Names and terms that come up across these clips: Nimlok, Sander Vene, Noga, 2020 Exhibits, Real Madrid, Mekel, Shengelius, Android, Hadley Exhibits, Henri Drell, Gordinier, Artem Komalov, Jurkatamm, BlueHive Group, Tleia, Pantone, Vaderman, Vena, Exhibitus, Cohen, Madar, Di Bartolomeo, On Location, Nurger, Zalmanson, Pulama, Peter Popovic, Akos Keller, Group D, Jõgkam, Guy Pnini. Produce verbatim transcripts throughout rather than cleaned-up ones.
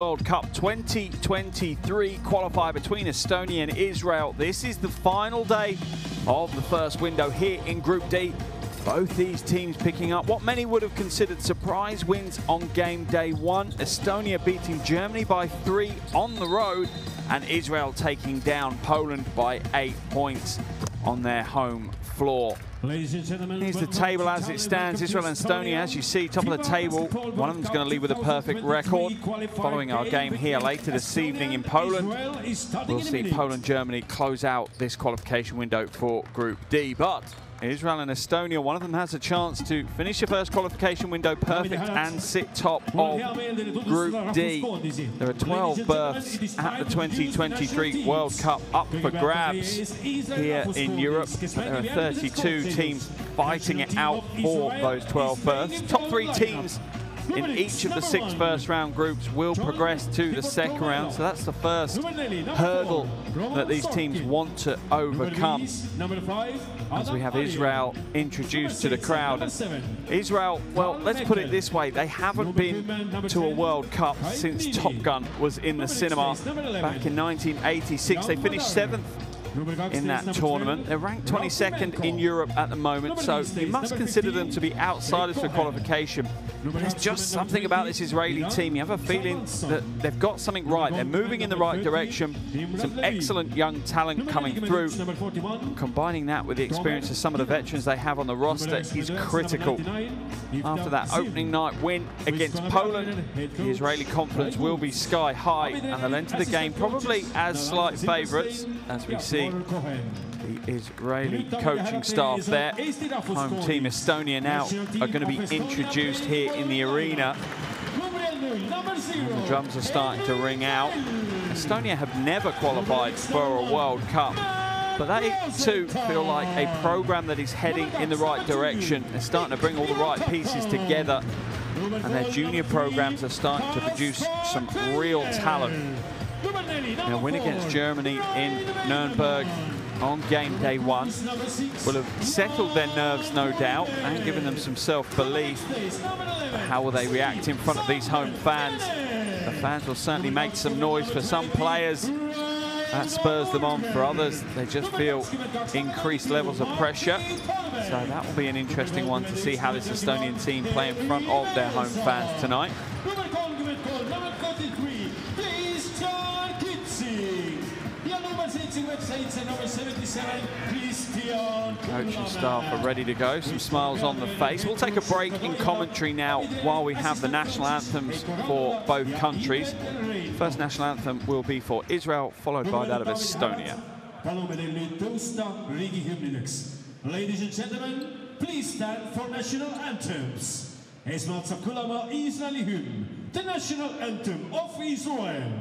World Cup twenty twenty-three qualifier between Estonia and Israel. This is the final day of the first window here in Group D. Both these teams picking up what many would have considered surprise wins on game day one. Estonia beating Germany by three on the road, and Israel taking down Poland by eight points on their home floor. Here's the table as it stands. Israel and Estonia, as you see, top of the table. One of them's going to leave with a perfect record. Following our game here later this evening in Poland, we'll see Poland, Germany close out this qualification window for Group D. But Israel and Estonia, one of them has a chance to finish the first qualification window perfect and sit top of Group D. There are twelve berths at the twenty twenty-three World Cup up for grabs here in Europe. There are thirty-two teams fighting it out for those twelve berths. Top three teams in each of the six first round groups will progress to the second round. So that's the first hurdle that these teams want to overcome, as we have Israel introduced to the crowd. And Israel, well, let's put it this way, they haven't been to a World Cup since Top Gun was in the cinema back in nineteen eighty-six. They finished seventh in that tournament. They're ranked twenty-second in Europe at the moment, so you must consider them to be outsiders for qualification. There's just something about this Israeli team. You have a feeling that they've got something right. They're moving in the right direction. Some excellent young talent coming through. Combining that with the experience of some of the veterans they have on the roster is critical. After that opening night win against Poland, the Israeli confidence will be sky high, and they'll enter the game probably as slight favourites, as we see the Israeli coaching staff there. Home team Estonia now are going to be introduced here in the arena. And the drums are starting to ring out. Estonia have never qualified for a World Cup, but they too feel like a program that is heading in the right direction. They're starting to bring all the right pieces together, and their junior programs are starting to produce some real talent. A win against Germany in Nuremberg on game day one will have settled their nerves, no doubt, and given them some self-belief. But how will they react in front of these home fans? The fans will certainly make some noise for some players. That spurs them on. For others, they just feel increased levels of pressure. So that will be an interesting one to see how this Estonian team play in front of their home fans tonight. Coach and staff are ready to go. Some smiles on the face. We'll take a break in commentary now while we have the national anthems for both countries. First national anthem will be for Israel, followed by that of Estonia. Ladies and gentlemen, please stand for national anthems. The national anthem of Israel.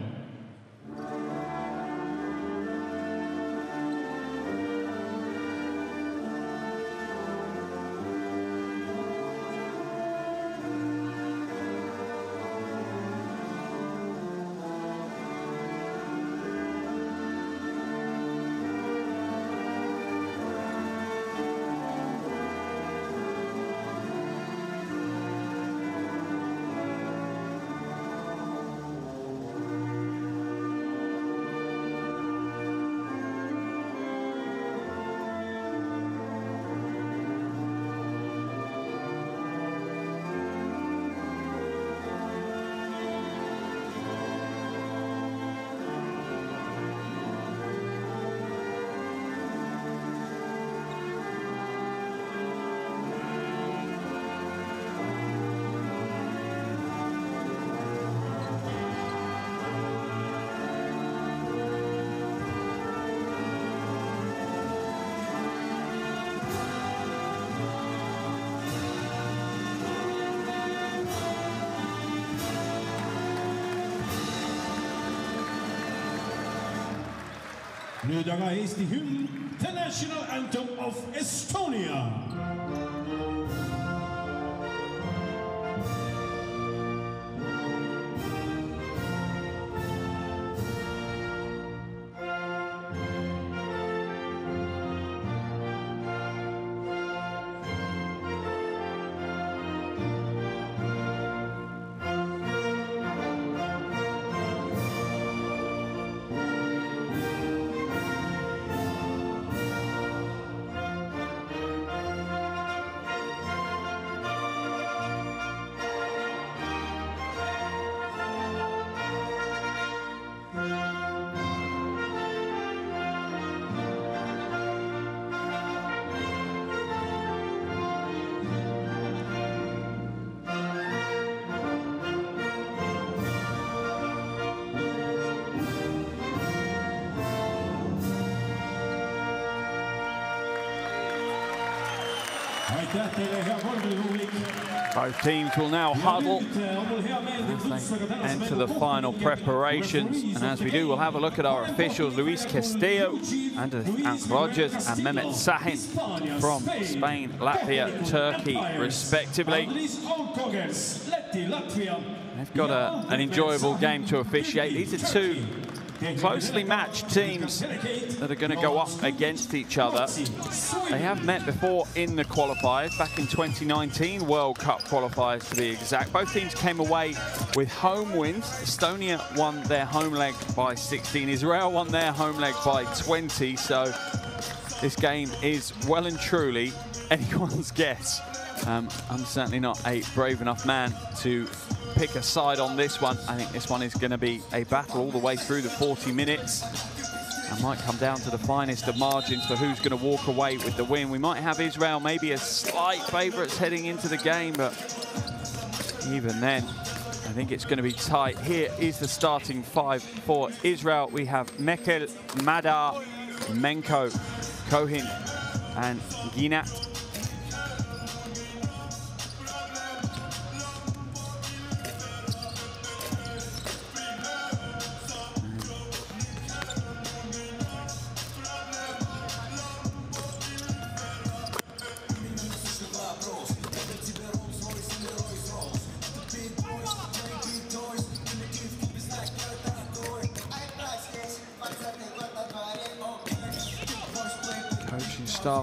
Noga is the hymn, the national anthem of Estonia. Both teams will now huddle as they enter the final preparations. And as we do, we'll have a look at our officials, Luis Castillo and Ank Rogers and Mehmet Sahin from Spain, Latvia, Turkey, respectively. They've got a, an enjoyable game to officiate. These are two closely matched teams that are going to go up against each other. They have met before in the qualifiers, back in twenty nineteen, World Cup qualifiers to be exact. Both teams came away with home wins. Estonia won their home leg by sixteen. Israel won their home leg by twenty. So this game is well and truly anyone's guess. Um, I'm certainly not a brave enough man to pick a side on this one. I think this one is going to be a battle all the way through the forty minutes. And might come down to the finest of margins for who's going to walk away with the win. We might have Israel maybe as slight favourites heading into the game, but even then, I think it's going to be tight. Here is the starting five for Israel. We have Mekel, Madar, Menko, Cohen, and Ginat.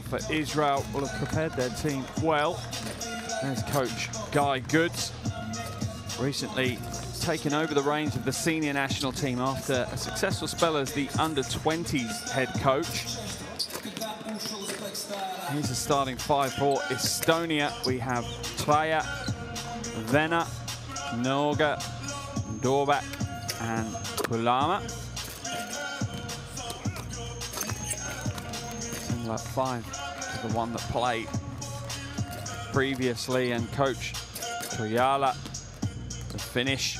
For Israel will have prepared their team well. There's coach Guy Goodes, recently taken over the reins of the senior national team after a successful spell as the under twenties head coach. Here's the starting five for Estonia. We have Tleia, Vena, Noga, Dorbek and Pulama. Like five to the one that played previously, and coach Triala, the Finnish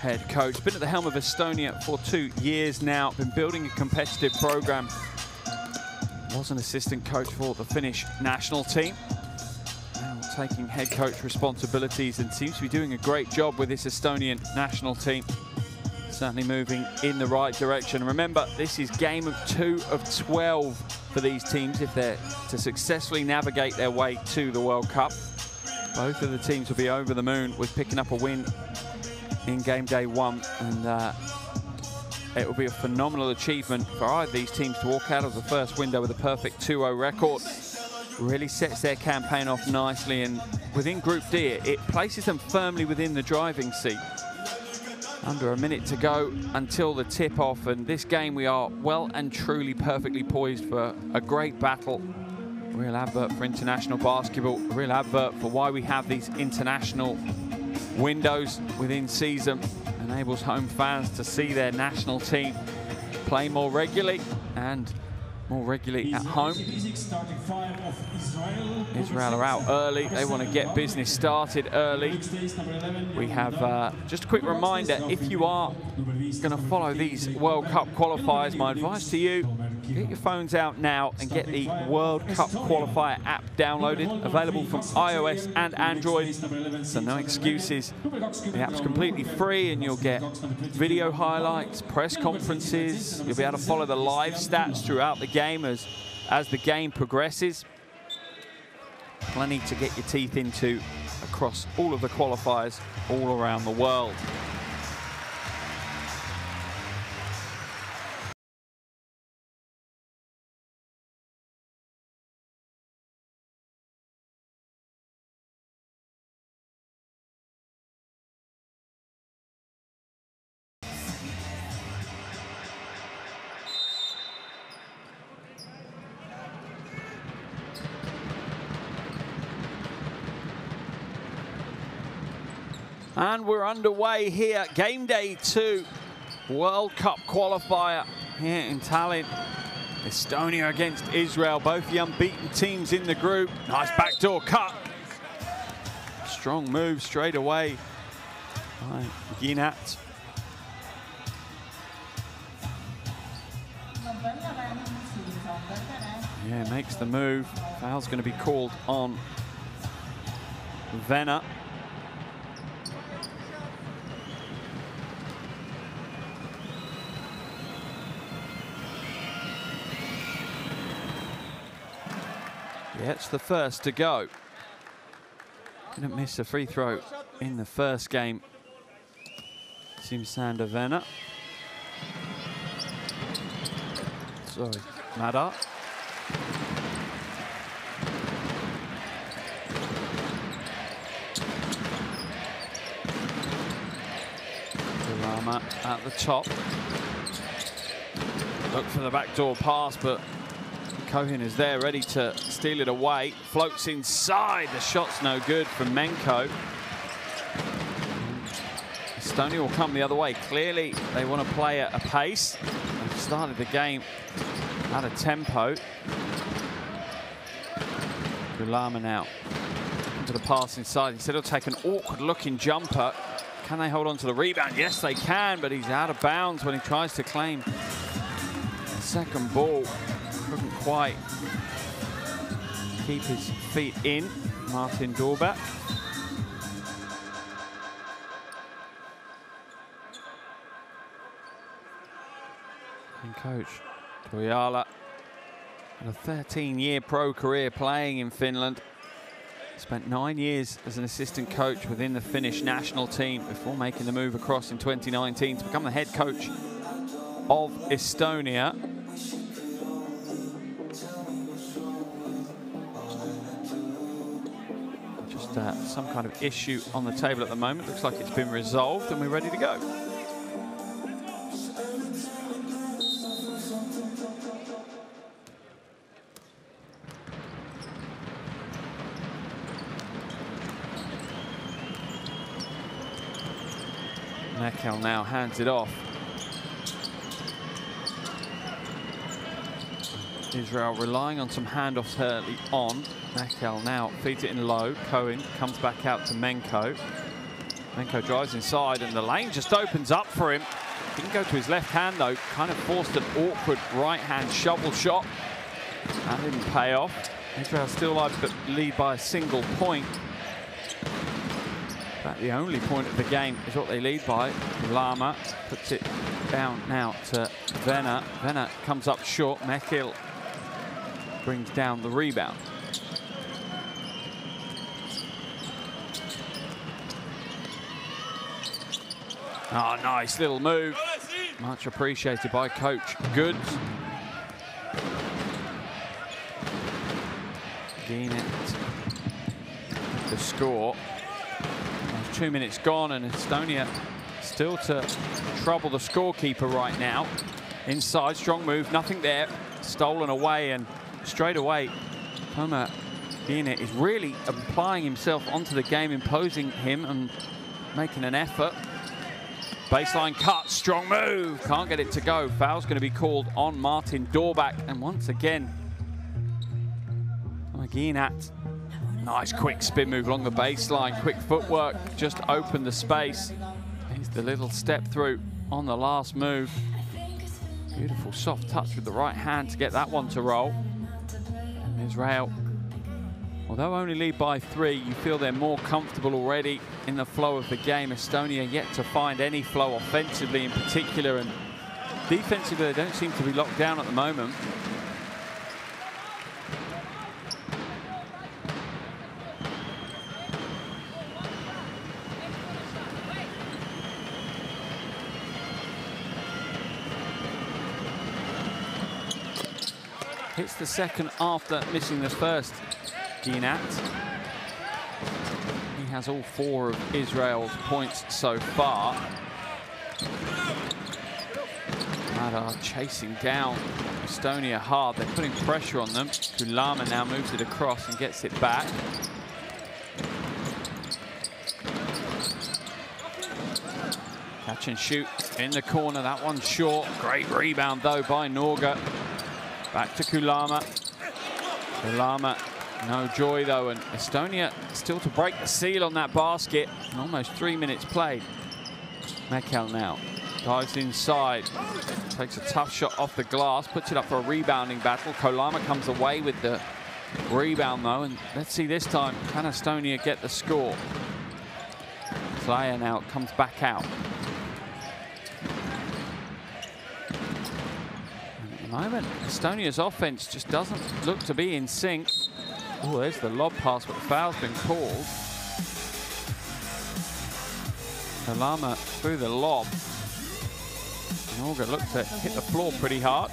head coach, been at the helm of Estonia for two years now, been building a competitive program, was an assistant coach for the Finnish national team, now taking head coach responsibilities, and seems to be doing a great job with this Estonian national team. Certainly moving in the right direction. Remember, this is game of two of twelve for these teams if they're to successfully navigate their way to the World Cup. Both of the teams will be over the moon with picking up a win in game day one, and uh, it will be a phenomenal achievement for either of these teams to walk out of the first window with a perfect two oh record. Really sets their campaign off nicely, and within Group D, it places them firmly within the driving seat. Under a minute to go until the tip-off, and this game we are well and truly perfectly poised for a great battle. A real advert for international basketball, a real advert for why we have these international windows within season. Enables home fans to see their national team play more regularly and more regularly at home. Israel are out early. They want to get business started early. We have uh, just a quick reminder, if you are going to follow these World Cup qualifiers, my advice to you, get your phones out now and get the World Cup qualifier app downloaded, available from iOS and Android, so no excuses. The app's completely free and you'll get video highlights, press conferences. You'll be able to follow the live stats throughout the game. Game as, as the game progresses. Plenty to get your teeth into across all of the qualifiers all around the world. And we're underway here, game day two, World Cup qualifier here in Tallinn. Estonia against Israel, both the unbeaten teams in the group. Nice backdoor cut. Strong move straight away by Ginat. Yeah, makes the move. Foul's going to be called on Vena. Yeah, it's the first to go. Didn't miss a free throw in the first game. Seems Sander Vene. Sorry, Madar. Pulama at the top. Look for the backdoor pass, but Cohen is there, ready to steal it away. Floats inside. The shot's no good from Menko. Estonia will come the other way. Clearly, they want to play at a pace. They've started the game at a tempo. Pulama now into the pass inside. Instead, he'll take an awkward-looking jumper. Can they hold on to the rebound? Yes, they can, but he's out of bounds when he tries to claim the second ball. Couldn't quite keep his feet in. Martin Dorbek. And coach Triala, had a thirteen year pro career playing in Finland. Spent nine years as an assistant coach within the Finnish national team before making the move across in twenty nineteen to become the head coach of Estonia. Uh, some kind of issue on the table at the moment. Looks like it's been resolved and we're ready to go. Mekel now hands it off. Israel relying on some handoffs early on. Mekel now feeds it in low. Cohen comes back out to Menko. Menko drives inside and the lane just opens up for him. Didn't go to his left hand though. Kind of forced an awkward right hand shovel shot. That didn't pay off. Israel still alive but lead by a single point. In fact, the only point of the game is what they lead by. Lama puts it down now to Vena. Vena comes up short. Mekel brings down the rebound. Ah, oh, nice little move. Much appreciated by Coach Goodes. Ginat the score. There's two minutes gone and Estonia still to trouble the scorekeeper right now. Inside, strong move, nothing there. Stolen away and straight away, Omer Ginat is really applying himself onto the game, imposing him and making an effort. Baseline cut, strong move. Can't get it to go. Foul's going to be called on Martin Dorbek. And once again, Omer Ginat. Nice quick spin move along the baseline. Quick footwork, just opened the space. Here's the little step through on the last move. Beautiful soft touch with the right hand to get that one to roll. And Israel, although only lead by three, you feel they're more comfortable already in the flow of the game. Estonia yet to find any flow offensively in particular, and defensively they don't seem to be locked down at the moment. Hits the second after missing the first. Ginat. He has all four of Israel's points so far. Madar chasing down Estonia hard. They're putting pressure on them. Pulama now moves it across and gets it back. Catch and shoot in the corner. That one's short. Great rebound though by Noga. Back to Pulama. Pulama. No joy, though, and Estonia still to break the seal on that basket. Almost three minutes played. Mekel now Dives inside, takes a tough shot off the glass, puts it up for a rebounding battle. Pulama comes away with the rebound though, and let's see this time, can Estonia get the score? Tleia now comes back out. At the moment, Estonia's offense just doesn't look to be in sync. Oh, there's the lob pass, but the foul's been called. Pulama through the lob. Noga looked to hit the floor pretty hard.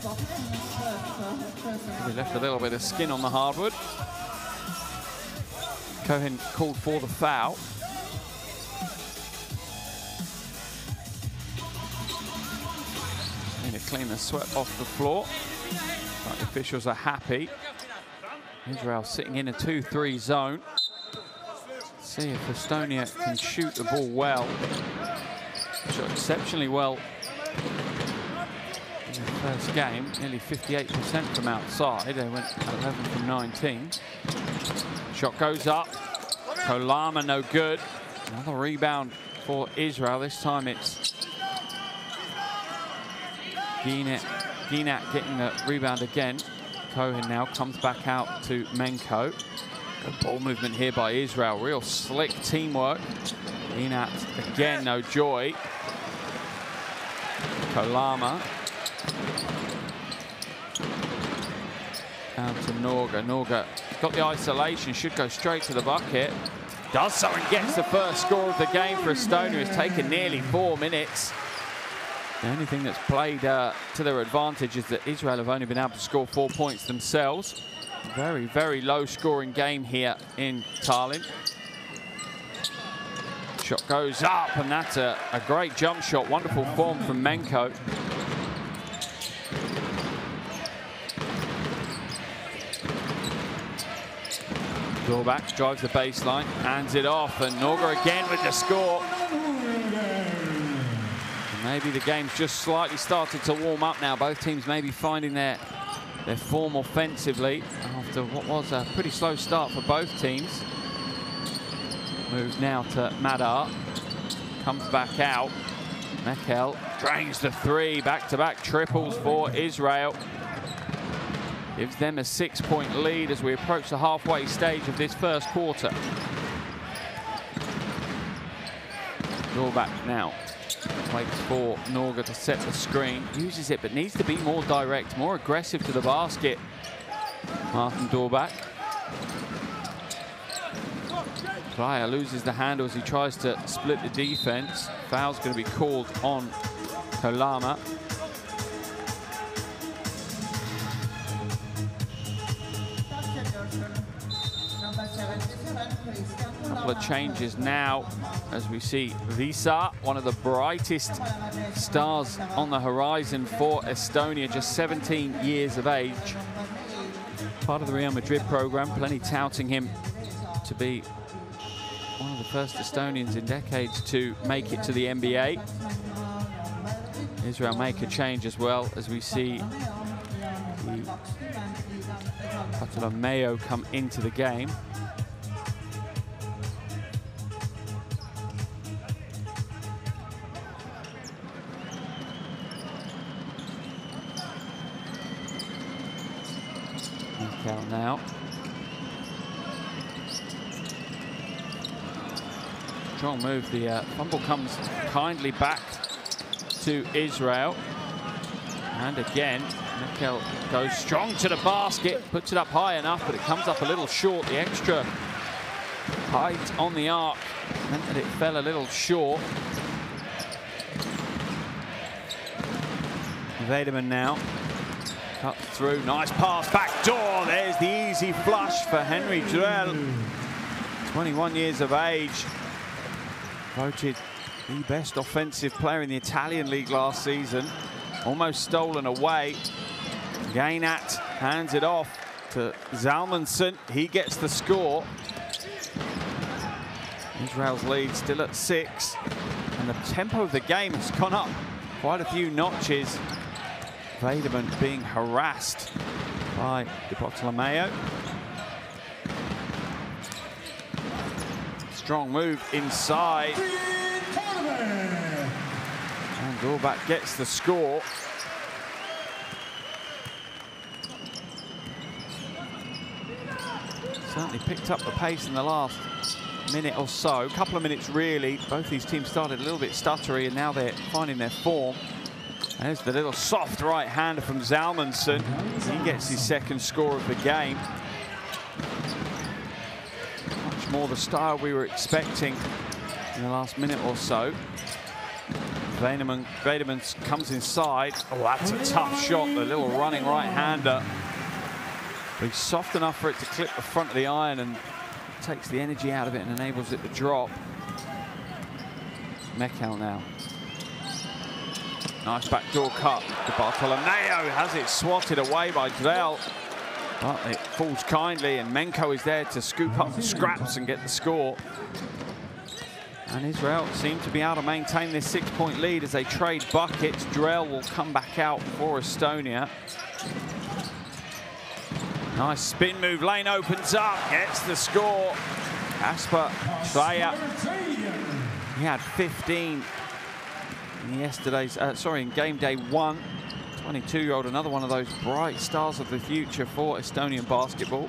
He left a little bit of skin on the hardwood. Cohen called for the foul. Need to clean the sweat off the floor. But the officials are happy. Israel sitting in a two three zone. See if Estonia can shoot the ball well. Shot exceptionally well. In the first game, nearly fifty-eight percent from outside. They went eleven from nineteen. Shot goes up. Pulama no good. Another rebound for Israel. This time it's Ginat, Ginat getting the rebound again. Cohen now comes back out to Menko. Good ball movement here by Israel. Real slick teamwork. Ginat again, no joy. Pulama. Down to Noga. Noga got the isolation, should go straight to the bucket. Does so and gets the first score of the game for Estonia. It's taken nearly four minutes. The only thing that's played uh, to their advantage is that Israel have only been able to score four points themselves. Very, very low scoring game here in Tallinn. Shot goes up, and that's a, a great jump shot. Wonderful form from Menko. Dorbek drives the baseline, hands it off, and Nurger again with the score. And maybe the game's just slightly started to warm up now. Both teams may be finding their, their form offensively after what was a pretty slow start for both teams. Moves now to Madar, comes back out. Mekel drains the three, back-to-back triples for Israel. Gives them a six-point lead as we approach the halfway stage of this first quarter. Dorbek now waits for Noga to set the screen. Uses it, but needs to be more direct, more aggressive to the basket. Martin Dorbek. Treier loses the handle as he tries to split the defense. Foul's going to be called on Pulama. Of changes now as we see Visar, one of the brightest stars on the horizon for Estonia, just seventeen years of age. Part of the Real Madrid program, plenty touting him to be one of the first Estonians in decades to make it to the N B A. Israel make a change as well as we see Bartolomeo come into the game. Now strong move, the uh, fumble comes kindly back to Israel, and again Mekel goes strong to the basket, puts it up high enough, but it comes up a little short. The extra height on the arc meant that it fell a little short. Vedeman now cut through, nice pass, back door, there's the easy flush for Henri Drell. twenty-one years of age, voted the best offensive player in the Italian league last season. Almost stolen away. Ginat hands it off to Zalmanson, he gets the score. Israel's lead still at six, and the tempo of the game has gone up quite a few notches. Vedeman being harassed by Di Bartolomeo. Strong move inside. And And Dorbek gets the score. Certainly picked up the pace in the last minute or so. A couple of minutes, really. Both these teams started a little bit stuttery, and now they're finding their form. There's the little soft right-hander from Zalmanson. He gets his second score of the game. Much more the style we were expecting in the last minute or so. Vena comes inside. Oh, that's a tough shot, the little running right-hander. But he's soft enough for it to clip the front of the iron and takes the energy out of it and enables it to drop. Mekel now. Nice backdoor cut. Di Bartolomeo has it swatted away by Drell. But it falls kindly, and Menko is there to scoop up the scraps and get the score. And Israel seem to be able to maintain this six-point lead as they trade buckets. Drell will come back out for Estonia. Nice spin move, lane opens up, gets the score. Kasper Treier. He had fifteen in yesterday's, uh, sorry, in game day one. twenty-two-year-old, another one of those bright stars of the future for Estonian basketball.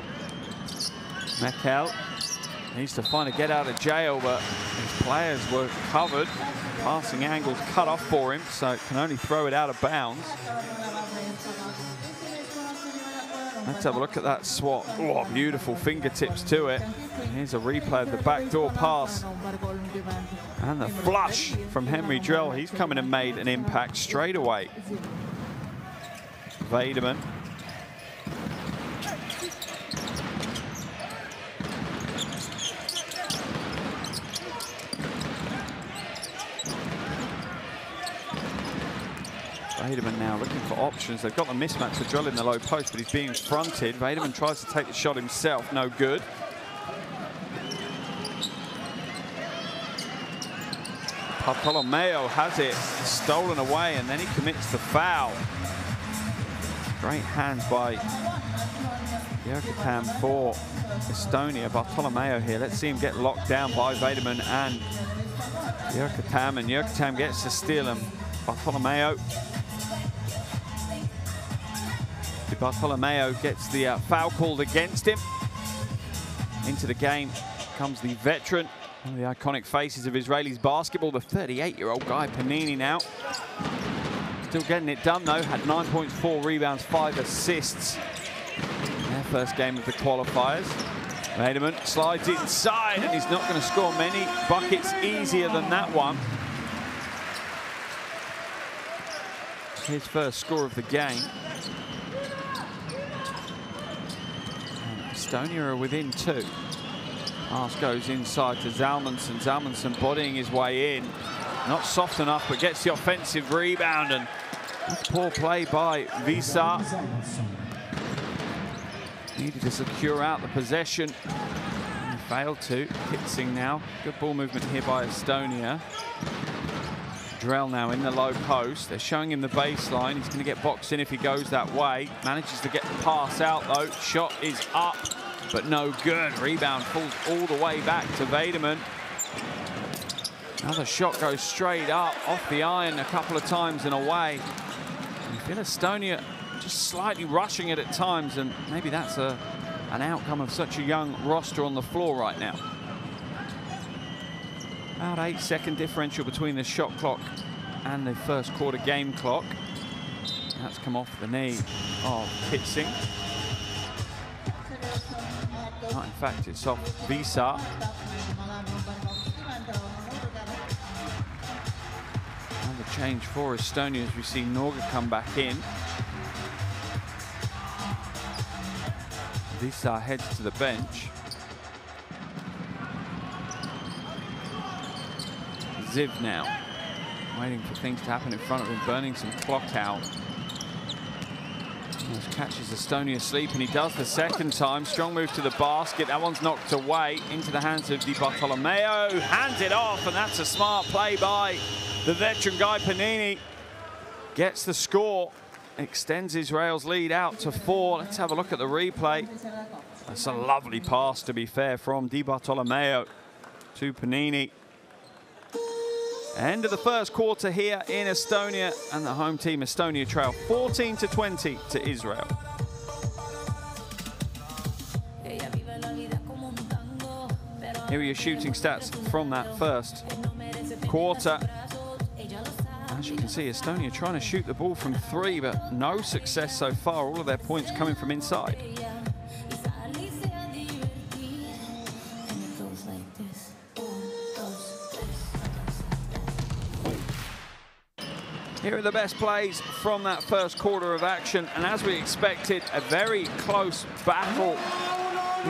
Mekel needs to find a get out of jail, but his players were covered. Passing angles cut off for him, so can only throw it out of bounds. Let's have a look at that swat. Oh, beautiful fingertips to it. And here's a replay of the backdoor pass. And the flush from Henri Drell. He's coming and made an impact straight away. Vaderman. Vaderman now looking for options. They've got the mismatch for Drell in the low post, but he's being fronted. Vaderman tries to take the shot himself. No good. Bartolomeo has it stolen away, and then he commits the foul. Great hand by Jurkatamm for Estonia. Bartolomeo here. Let's see him get locked down by Vaderman and Jurkatamm. And Jurkatamm gets the steal, and Bartolomeo. Bartolomeo gets the uh, foul called against him. Into the game comes the veteran, one of the iconic faces of Israeli basketball, the thirty-eight-year-old Guy Pnini now. Still getting it done, though. Had nine points, four rebounds, five assists in their first game of the qualifiers. Vaderman slides inside, and he's not going to score many buckets easier than that one. His first score of the game. Estonia are within two. Pass goes inside to Zalmanson. Zalmanson bodying his way in. Not soft enough, but gets the offensive rebound. And that's poor play by Visar. Needed to secure out the possession. And failed to. Kitsing now. Good ball movement here by Estonia. Drell now in the low post. They're showing him the baseline. He's going to get boxed in if he goes that way. Manages to get the pass out, though. Shot is up, but no good. Rebound falls all the way back to Vaderman. Another shot goes straight up, off the iron a couple of times and away. I feel Estonia just slightly rushing it at times, and maybe that's a, an outcome of such a young roster on the floor right now. About eight second differential between the shot clock and the first quarter game clock. That's come off the knee of Kitsing. Oh, in fact, it's off Visar. Another change for Estonia as we see Noga come back in. Visar heads to the bench. Ziv now, waiting for things to happen in front of him, burning some clock out. Almost catches Estonia asleep, and he does the second time. Strong move to the basket. That one's knocked away into the hands of Di Bartolomeo. Hands it off, and that's a smart play by the veteran Guy Pnini. Gets the score, extends Israel's lead out to four. Let's have a look at the replay. That's a lovely pass, to be fair, from Di Bartolomeo to Pnini. End of the first quarter here in Estonia, and the home team Estonia trail fourteen to twenty to Israel. Here are your shooting stats from that first quarter. As you can see, Estonia trying to shoot the ball from three, but no success so far. All of their points coming from inside. Here are the best plays from that first quarter of action, and as we expected, a very close battle.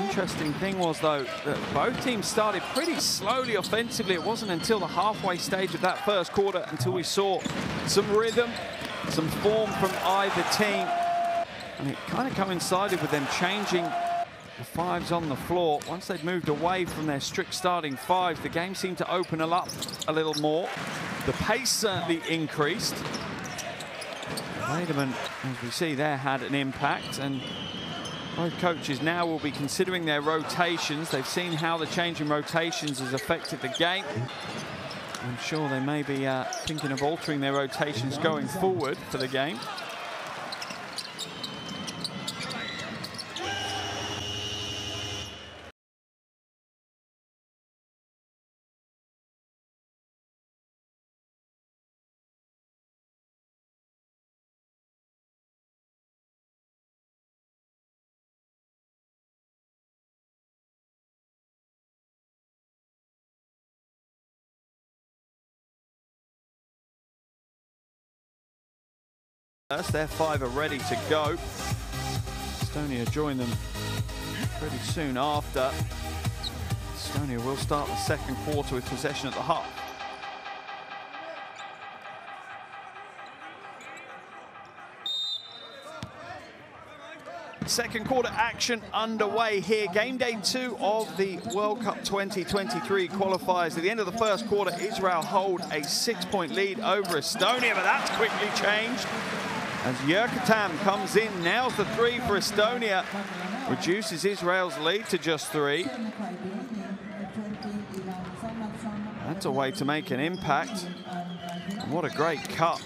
Interesting thing was, though, that both teams started pretty slowly offensively. It wasn't until the halfway stage of that first quarter until we saw some rhythm, some form from either team, and it kind of coincided with them changing the fives on the floor. Once they'd moved away from their strict starting fives, the game seemed to open up a little more. The pace certainly increased. Lederman, as we see there, had an impact, and both coaches now will be considering their rotations. They've seen how the change in rotations has affected the game. I'm sure they may be uh, thinking of altering their rotations going forward for the game. Their five are ready to go. Estonia join them pretty soon after. Estonia will start the second quarter with possession at the half. Second quarter action underway here. Game day two of the World Cup twenty twenty-three qualifiers. At the end of the first quarter, Israel hold a six-point lead over Estonia, but that's quickly changed as Jurkatamm comes in. Now the three for Estonia reduces Israel's lead to just three. That's a way to make an impact. And what a great cut.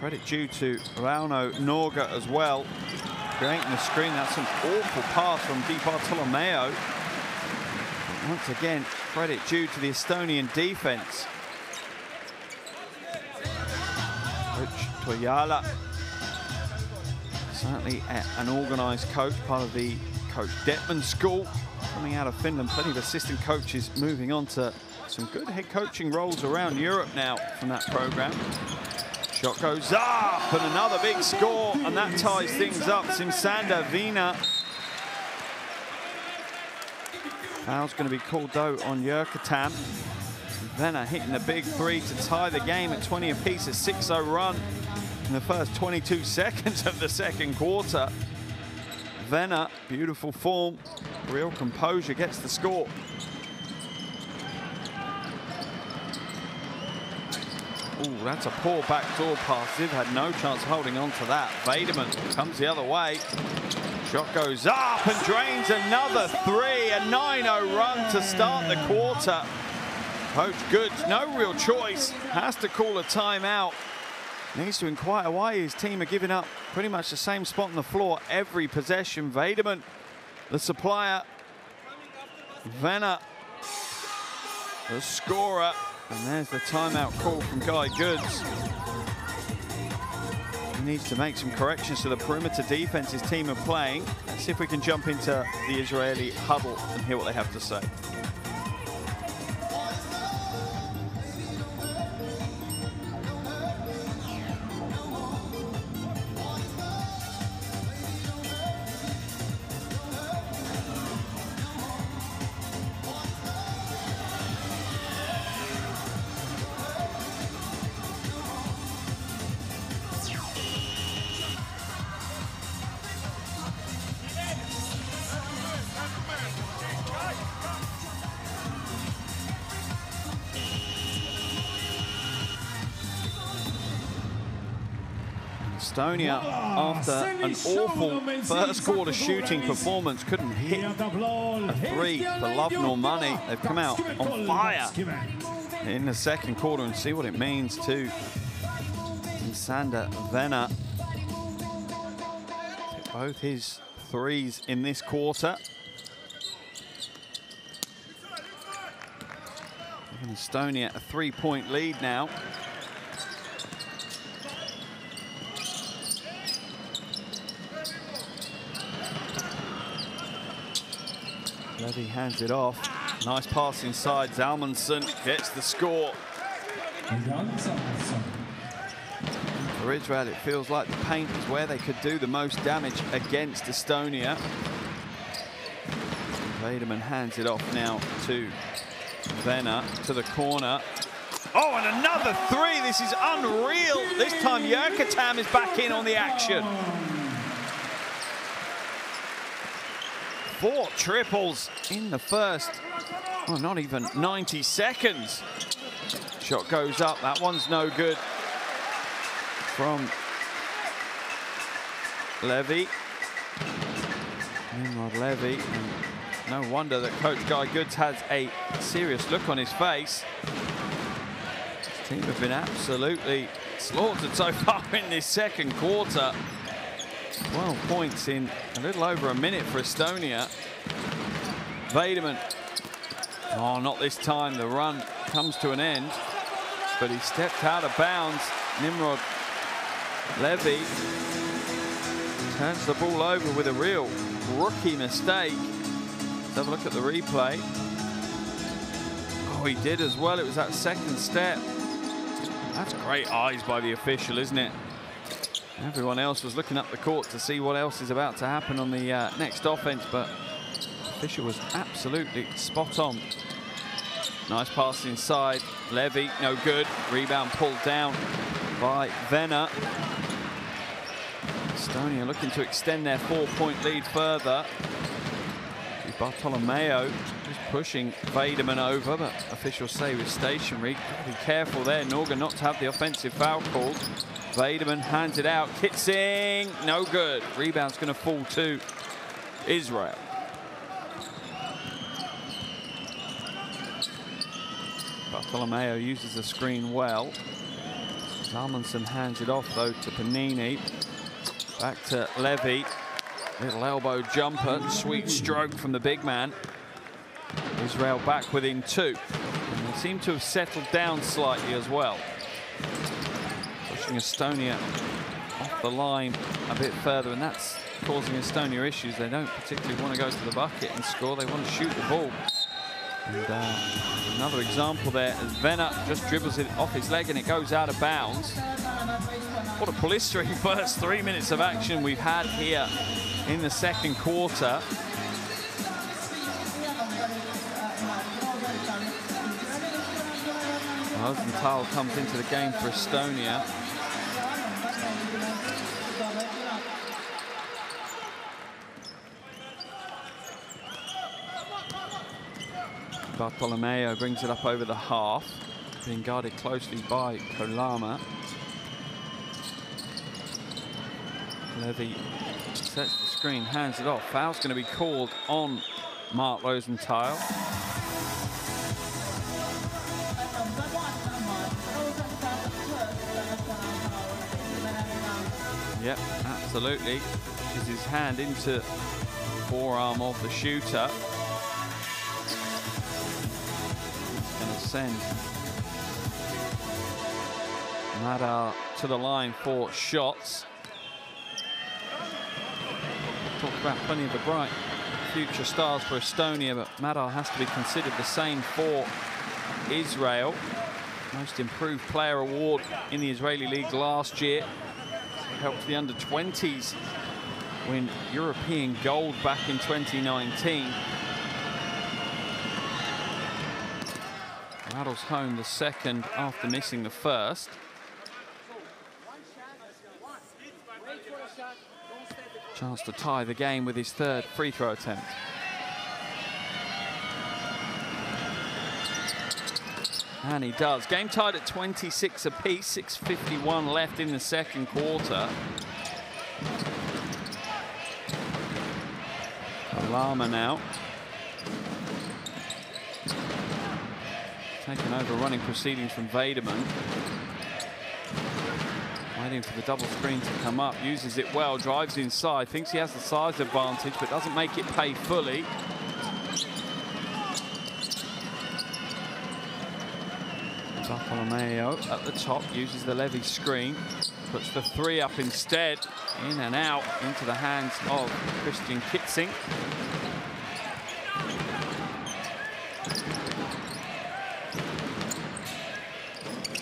Credit due to Rauno Noga as well. Creating the screen. That's an awful pass from Di Bartolomeo. Once again, credit due to the Estonian defense. Coach Triala, certainly an organised coach, part of the Coach Detman School, coming out of Finland. Plenty of assistant coaches moving on to some good head coaching roles around Europe now from that program. Shot goes up, and another big score, and that ties things up. Sander Vene. Foul's going to be called, though, on Jurkatamm. Vena hitting the big three to tie the game at twenty apiece, a six oh run in the first twenty-two seconds of the second quarter. Vena, beautiful form, real composure, gets the score. Ooh, that's a poor backdoor pass. Ziv had no chance of holding on to that. Vaderman comes the other way. Shot goes up and drains another three. A nine oh run to start the quarter. Coach Goodes, no real choice, has to call a timeout. Needs to inquire why his team are giving up pretty much the same spot on the floor every possession. Vaderman, the supplier. Vena, the scorer. And there's the timeout call from Guy Goodes. He needs to make some corrections to the perimeter defense his team are playing. Let's see if we can jump into the Israeli huddle and hear what they have to say. Estonia, after an awful first quarter shooting performance, couldn't hit a three for love nor money. They've come out on fire in the second quarter, and see what it means to Sander Vene. Both his threes in this quarter. Estonia a three-point lead now. Levy hands it off. Nice pass inside. Zalmanson gets the score. For Israel, it feels like the paint is where they could do the most damage against Estonia. Vaderman hands it off now to Vena, to the corner. Oh, and another three. This is unreal. This time Jurkatamm is back in on the action. Four triples in the first, oh, not even ninety seconds. Shot goes up. That one's no good from Levy. Nimrod Levy. No wonder that Coach Guy Goodes has a serious look on his face. His team have been absolutely slaughtered so far in this second quarter. twelve points in a little over a minute for Estonia. Vaderman. Oh, not this time. The run comes to an end, but he stepped out of bounds. Nimrod Levy turns the ball over with a real rookie mistake. Have a look at the replay. Oh, he did as well. It was that second step. That's great eyes by the official, isn't it? Everyone else was looking up the court to see what else is about to happen on the uh, next offense, but the official was absolutely spot on. Nice pass inside. Levy, no good. Rebound pulled down by Vena. Estonia looking to extend their four-point lead further. Bartolomeo just pushing Vaderman over, but officials say he was stationary. Be careful there, Noga, not to have the offensive foul called. Vaderman hands it out. Kitsing, no good. Rebound's going to fall to Israel. Bartolomeo uses the screen well. Zalmanson hands it off, though, to Pnini. Back to Levy. Little elbow jumper, sweet stroke from the big man. Israel back within two. And they seem to have settled down slightly as well. Pushing Estonia off the line a bit further, and that's causing Estonia issues. They don't particularly want to go to the bucket and score. They want to shoot the ball. And uh, another example there as Vena just dribbles it off his leg and it goes out of bounds. What a blistering first three minutes of action we've had here in the second quarter. Rosenthal comes into the game for Estonia. Bartolomeo brings it up over the half, being guarded closely by Pulama. Levy sets the screen, hands it off. Foul's going to be called on Mark Rosenthal. Yep, absolutely. Pushes his hand into the forearm of the shooter. He's going to send Madar to the line for shots. Talked about plenty of the bright future stars for Estonia, but Madar has to be considered the same for Israel. Most Improved Player award in the Israeli League last year. Helped the under twenties win European gold back in twenty nineteen. Rattles home the second after missing the first. Chance to tie the game with his third free throw attempt. And he does. Game tied at twenty-six apiece, six fifty-one left in the second quarter. Pulama now. Taking over running proceedings from Vaderman. Waiting for the double screen to come up. Uses it well, drives inside. Thinks he has the size advantage, but doesn't make it pay fully. Bartolomeo at the top, uses the Levy screen. Puts the three up instead. In and out into the hands of Christian Kitsing.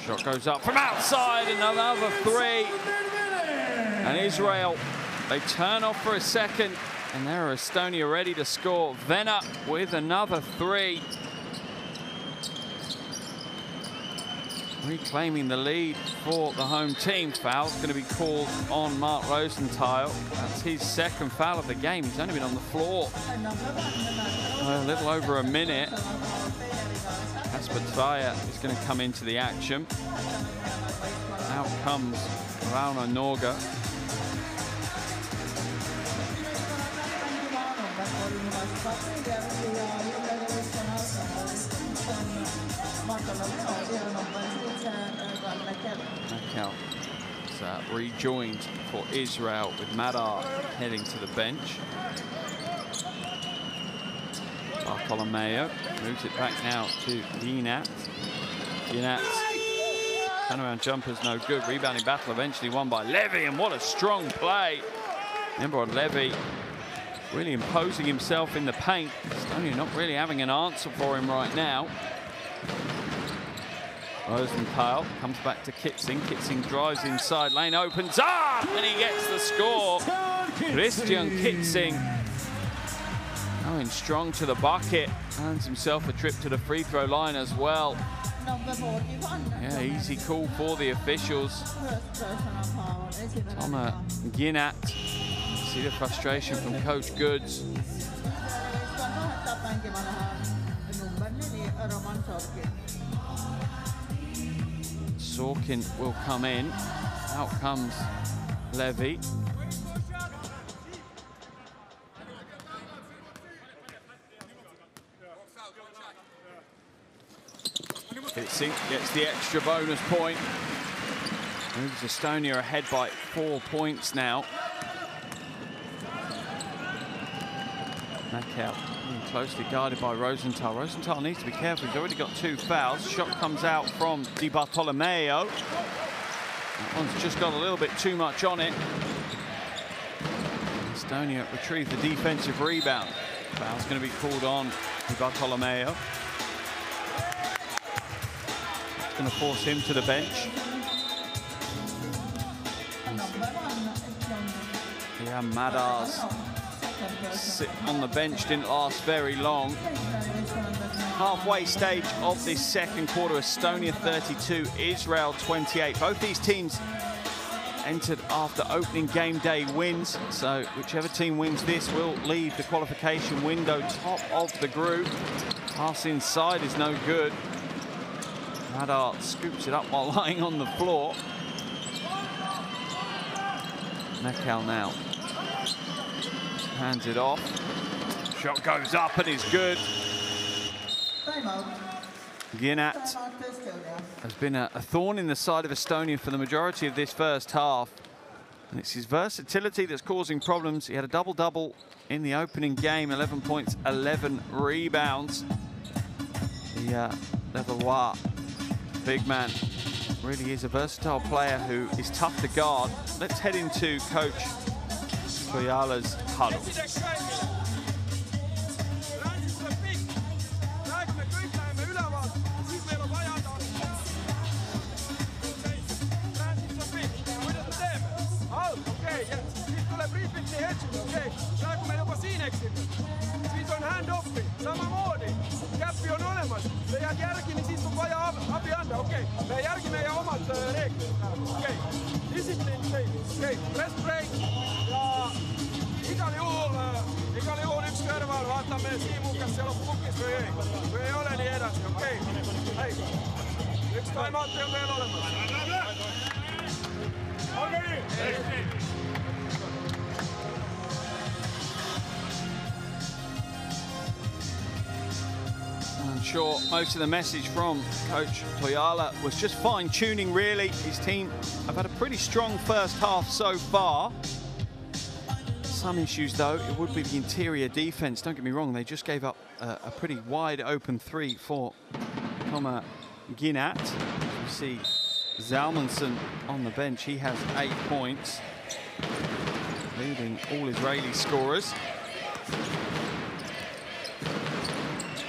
Shot goes up from outside, and another three. And Israel, they turn off for a second, and there are Estonia ready to score. Vena with another three. Reclaiming the lead for the home team. Foul's going to be called on Mark Rosenthal. That's his second foul of the game. He's only been on the floor a little over a minute. Aspataia is going to come into the action. Out comes Noga. Mekel is uh, rejoined for Israel with Madar heading to the bench. Bartolomeo moves it back now to Ginat. Ginat, turnaround jumper's no good. Rebounding battle eventually won by Levy, and what a strong play. Nimrod Levy really imposing himself in the paint. Estonia not really having an answer for him right now. Rosenthal comes back to Kitsing. Kitsing drives inside, lane opens up, and he gets the score. Christian Kitsing going strong to the bucket, earns himself a trip to the free throw line as well. Yeah, easy call for the officials. Omer Ginat, see the frustration from Coach Goodes. Sorkin will come in. Out comes Levy. Kitsing gets the extra bonus point. Moves Estonia ahead by four points now. Mekel closely guarded by Rosenthal. Rosenthal needs to be careful. He's already got two fouls. Shot comes out from Di Bartolomeo. That one's just got a little bit too much on it. Estonia retrieved the defensive rebound. Foul's going to be called on Di Bartolomeo. That's going to force him to the bench. Yeah, Madars. Sit on the bench, didn't last very long. Halfway stage of this second quarter, Estonia thirty-two, Israel twenty-eight. Both these teams entered after opening game day wins, so whichever team wins this will leave the qualification window top of the group. Pass inside is no good. Madar scoops it up while lying on the floor. Mekel now hands it off. Shot goes up and is good. Ginat has been a, a thorn in the side of Estonia for the majority of this first half. And it's his versatility that's causing problems. He had a double-double in the opening game, eleven points, eleven rebounds. The uh, Levallois big man really is a versatile player who is tough to guard. Let's head into Coach Triala's huddle. Okay. Yksi timeoutti on vielä olemassa. Okei! I'm sure most of the message from Coach Triala was just fine-tuning, really. His team have had a pretty strong first half so far. Some issues, though, it would be the interior defense. Don't get me wrong, they just gave up uh, a pretty wide open three for Omer Ginat. You see Zalmanson on the bench. He has eight points, leading all Israeli scorers.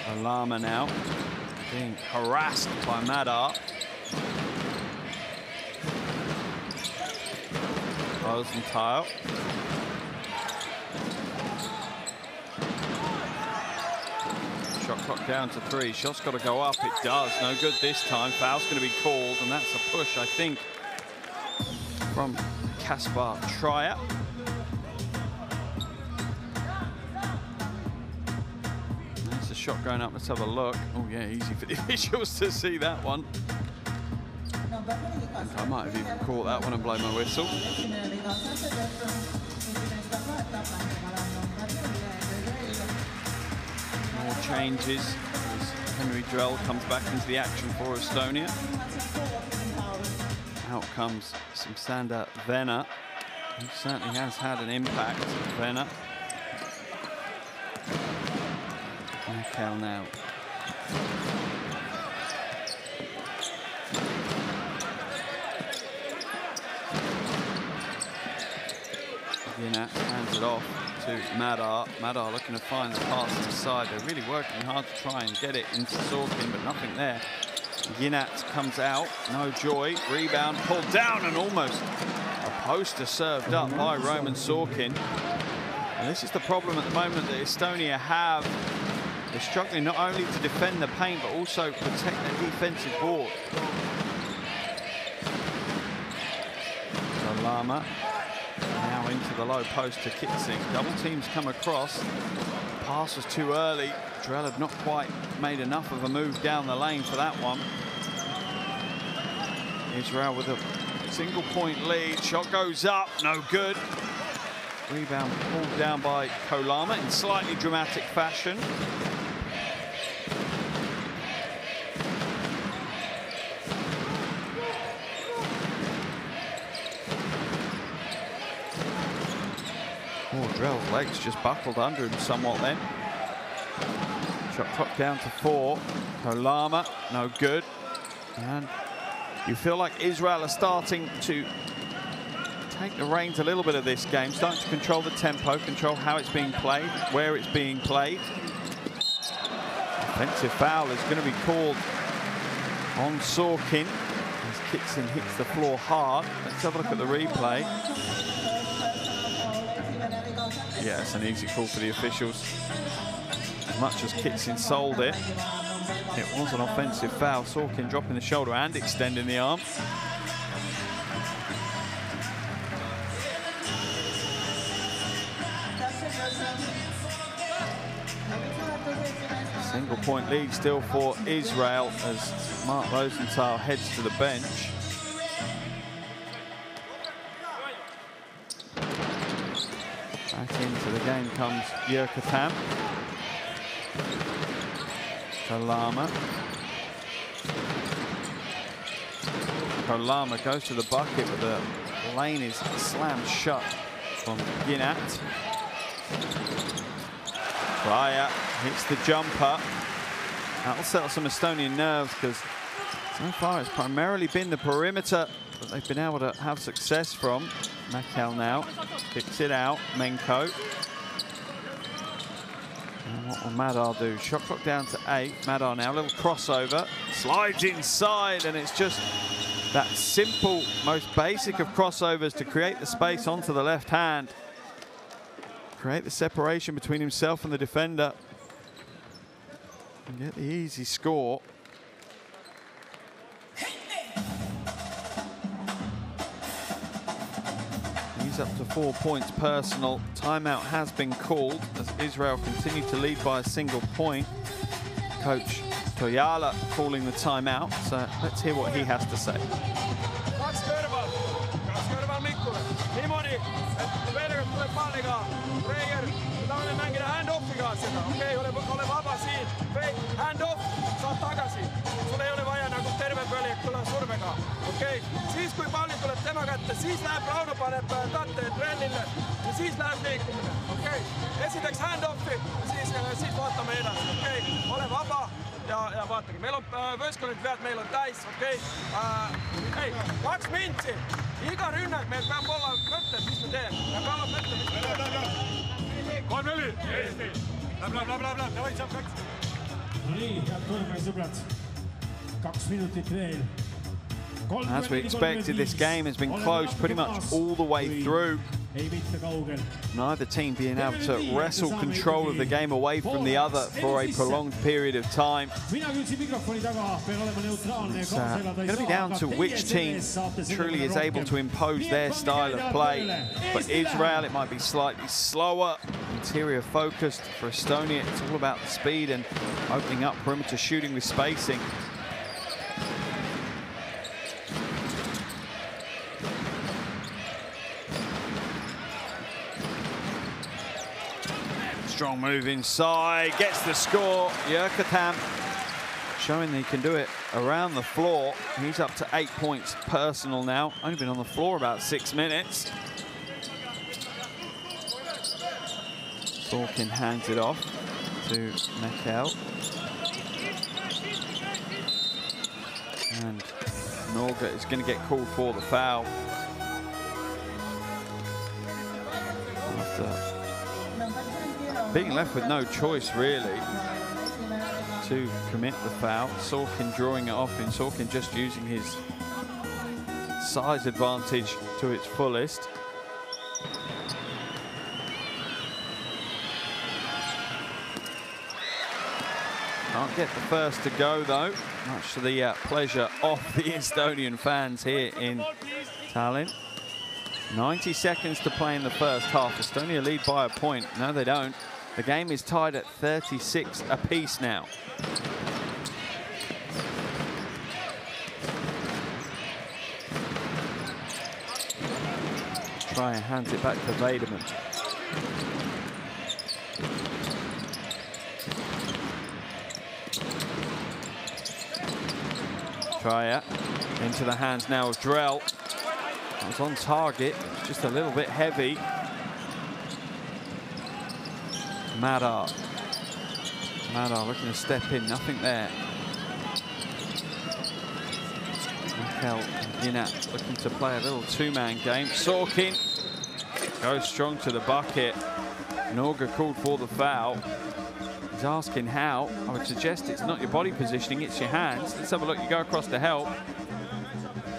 Pulama now being harassed by Madar. Rosenthal. Shot clock down to three. Shot's got to go up. It does. No good this time. Foul's going to be called, and that's a push, I think, from Kasper Treier. That's a shot going up. Let's have a look. Oh, yeah, easy for the officials to see that one. I, I might have even caught that one and blown my whistle. More changes as Henri Drell comes back into the action for Estonia. Out comes some Sander Vene, who certainly has had an impact. Vene. Mekel now. Ginat hands it off to Madar. Madar looking to find the pass inside. They're really working hard to try and get it into Sorkin, but nothing there. Ginat comes out, no joy. Rebound pulled down and almost a poster served up by Roman Sorkin. And this is the problem at the moment that Estonia have. They're struggling not only to defend the paint, but also protect their defensive board. Pulama. Now into the low post to Kitsing. Double teams come across. Pass was too early. Drell have not quite made enough of a move down the lane for that one. Israel with a single point lead. Shot goes up. No good. Rebound pulled down by Pulama in slightly dramatic fashion. Drell's legs just buckled under him somewhat then. Shot clock down to four. Pulama, no good. And you feel like Israel are starting to take the reins a little bit of this game, starting to control the tempo, control how it's being played, where it's being played. Offensive foul is going to be called on Sorkin as Kitsing hits the floor hard. Let's have a look at the replay. Yeah, it's an easy call for the officials. As much as Kitsing sold it, it was an offensive foul. Sorkin dropping the shoulder and extending the arm. Single point lead still for Israel as Mark Rosenthal heads to the bench. Into the game comes Jurkatamm. Pulama. Pulama goes to the bucket, but the lane is slammed shut from Ginat. Treier hits the jumper. That'll settle some Estonian nerves because so far it's primarily been the perimeter that they've been able to have success from. Mekel now kicks it out. Menko. And what will Madar do? Shot clock down to eight. Madar now, a little crossover. Slides inside, and it's just that simple, most basic of crossovers to create the space onto the left hand. Create the separation between himself and the defender. And get the easy score. Up to four points personal. Timeout has been called as Israel continue to lead by a single point. Coach Triala calling the timeout, so let's hear what he has to say. Okei, siis kui palli tuleb tema kätte, siis läheb Rauno paneb Tante Drellile ja siis läheb liikumine. Okei, esiteks hand-offi, siis vaatame edasi. Okei, ole vaba ja vaatagi. Meil on võistkonnid vead, meil on täis. Okei, kaks mintsi. Iga rünnak meil peab olla mõtted, mis me teeme. Ja peab mõtted. Kolm üli. Eesti. Läb, läb, läb, läb. Ja võid saab kaks. Nii, head kolmai sõbrad. Kaks minutit veel. As we expected, this game has been close pretty much all the way through. Neither team being able to wrestle control of the game away from the other for a prolonged period of time. It's uh, going to be down to which team truly is able to impose their style of play. For Israel, it might be slightly slower, interior focused. For Estonia, it's all about speed and opening up perimeter shooting with spacing. Strong move inside, gets the score. Jurkatamm showing that he can do it around the floor. He's up to eight points personal now. Only been on the floor about six minutes. Sorkin hands it off to Mekel. And Noga is going to get called for the foul. After being left with no choice, really, to commit the foul. Sorkin drawing it off, and Sorkin just using his size advantage to its fullest. Can't get the first to go, though. Much to the uh, pleasure of the Estonian fans here in Tallinn. ninety seconds to play in the first half. Estonia lead by a point. No, they don't. The game is tied at thirty-six apiece now. Try and hands it back to Vederman. Try it into the hands now of Drell. It was on target, just a little bit heavy. Madar. Madar looking to step in, nothing there. Mekel Ginat looking to play a little two-man game. Sorkin goes strong to the bucket. Noga called for the foul. He's asking how. I would suggest it's not your body positioning, it's your hands. Let's have a look, you go across to help.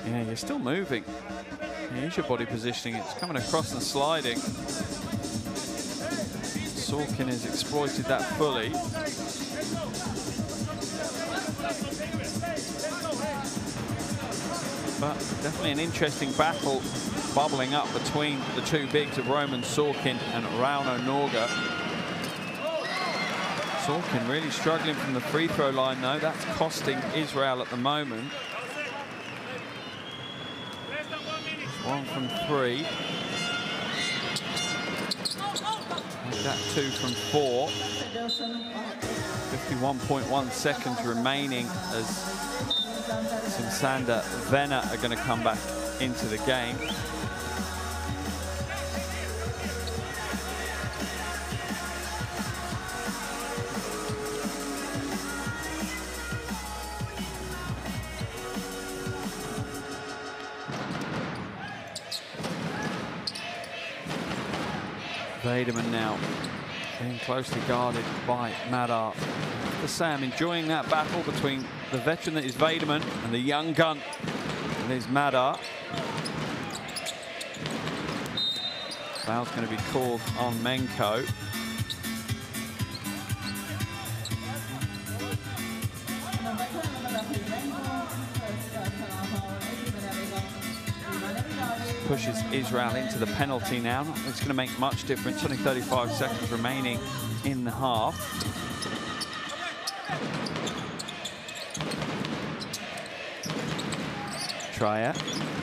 Yeah, you're still moving. Use your body positioning, it's coming across and sliding. Sorkin has exploited that fully. But definitely an interesting battle bubbling up between the two bigs of Roman Sorkin and Rauno Norga. Sorkin really struggling from the free throw line though. That's costing Israel at the moment. One from three. Make that two from four. fifty-one point one seconds remaining as Sander Vene are going to come back into the game. Vederman now being closely guarded by Madar. Sam enjoying that battle between the veteran that is Vederman and the young gun that is Madar. Foul's going to be called on Menko. Pushes Israel into the penalty now. It's going to make much difference. Only thirty-five seconds remaining in the half. Treier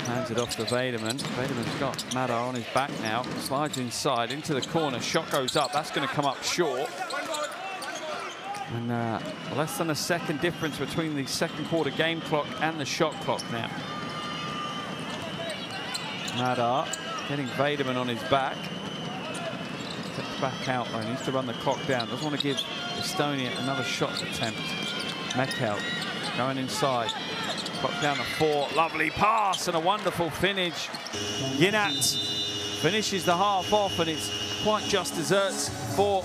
hands it off to Vederman. Vederman's got Madar on his back now. Slides inside into the corner. Shot goes up. That's going to come up short. And uh, less than a second difference between the second quarter game clock and the shot clock now. Madar getting Vederman on his back. Steps back out though. He needs to run the clock down. Doesn't want to give Estonia another shot attempt. Mekel going inside. Clock down to four. Lovely pass and a wonderful finish. Ginat finishes the half off, and it's quite just desserts for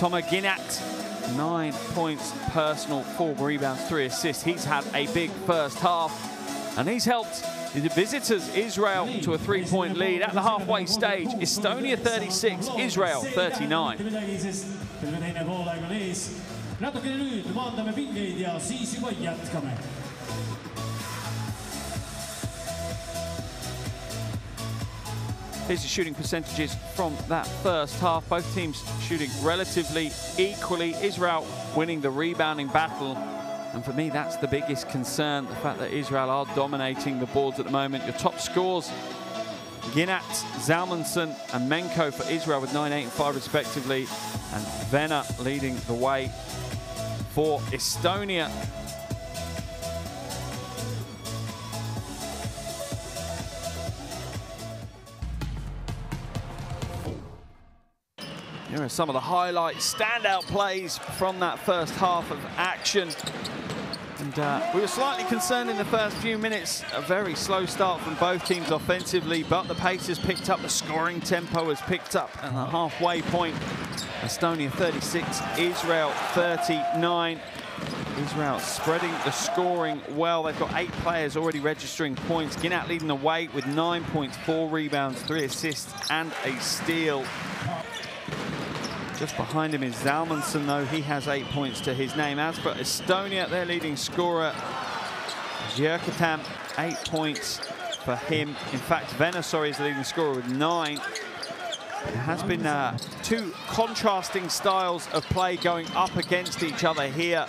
Omer Ginat. Nine points personal, four rebounds, three assists. He's had a big first half, and he's helped the visitors Israel to a three-point lead at the halfway stage. Estonia thirty-six, Israel thirty-nine. Here's the shooting percentages from that first half. Both teams shooting relatively equally. Israel winning the rebounding battle. And for me, that's the biggest concern, the fact that Israel are dominating the boards at the moment. Your top scores, Ginat, Zalmanson and Menko for Israel with nine, eight and five respectively. And Vena leading the way for Estonia. Here are some of the highlights, standout plays from that first half of action. And uh, we were slightly concerned in the first few minutes. A very slow start from both teams offensively, but the pace has picked up, the scoring tempo has picked up, and the halfway point, Estonia thirty-six, Israel thirty-nine. Israel spreading the scoring well. They've got eight players already registering points. Ginat leading the way with nine points, four rebounds, three assists, and a steal. Just behind him is Zalmanson, though. He has eight points to his name. As for Estonia, their leading scorer, Jurkatamm, eight points for him. In fact, Vena, sorry, is the leading scorer with nine. There has been uh, two contrasting styles of play going up against each other here.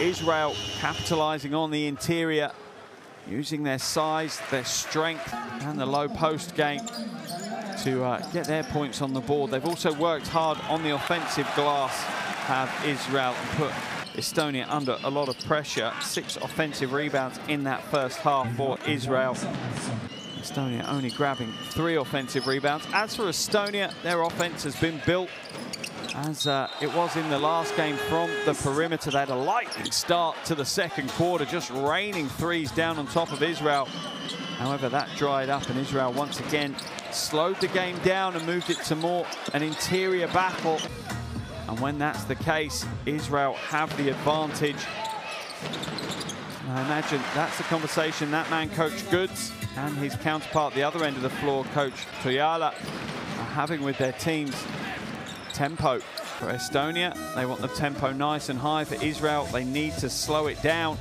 Israel capitalising on the interior, using their size, their strength, and the low post game to uh, get their points on the board. They've also worked hard on the offensive glass, have Israel, and put Estonia under a lot of pressure. Six offensive rebounds in that first half for Israel. Estonia only grabbing three offensive rebounds. As for Estonia, their offense has been built as uh, it was in the last game from the perimeter. They had a lightning start to the second quarter, just raining threes down on top of Israel. However, that dried up, and Israel once again slowed the game down and moved it to more an interior battle. And when that's the case, Israel have the advantage. I imagine that's the conversation that man, Coach Goodes, and his counterpart at the other end of the floor, Coach Triala, are having with their teams. Tempo for Estonia. They want the tempo nice and high. For Israel, they need to slow it down.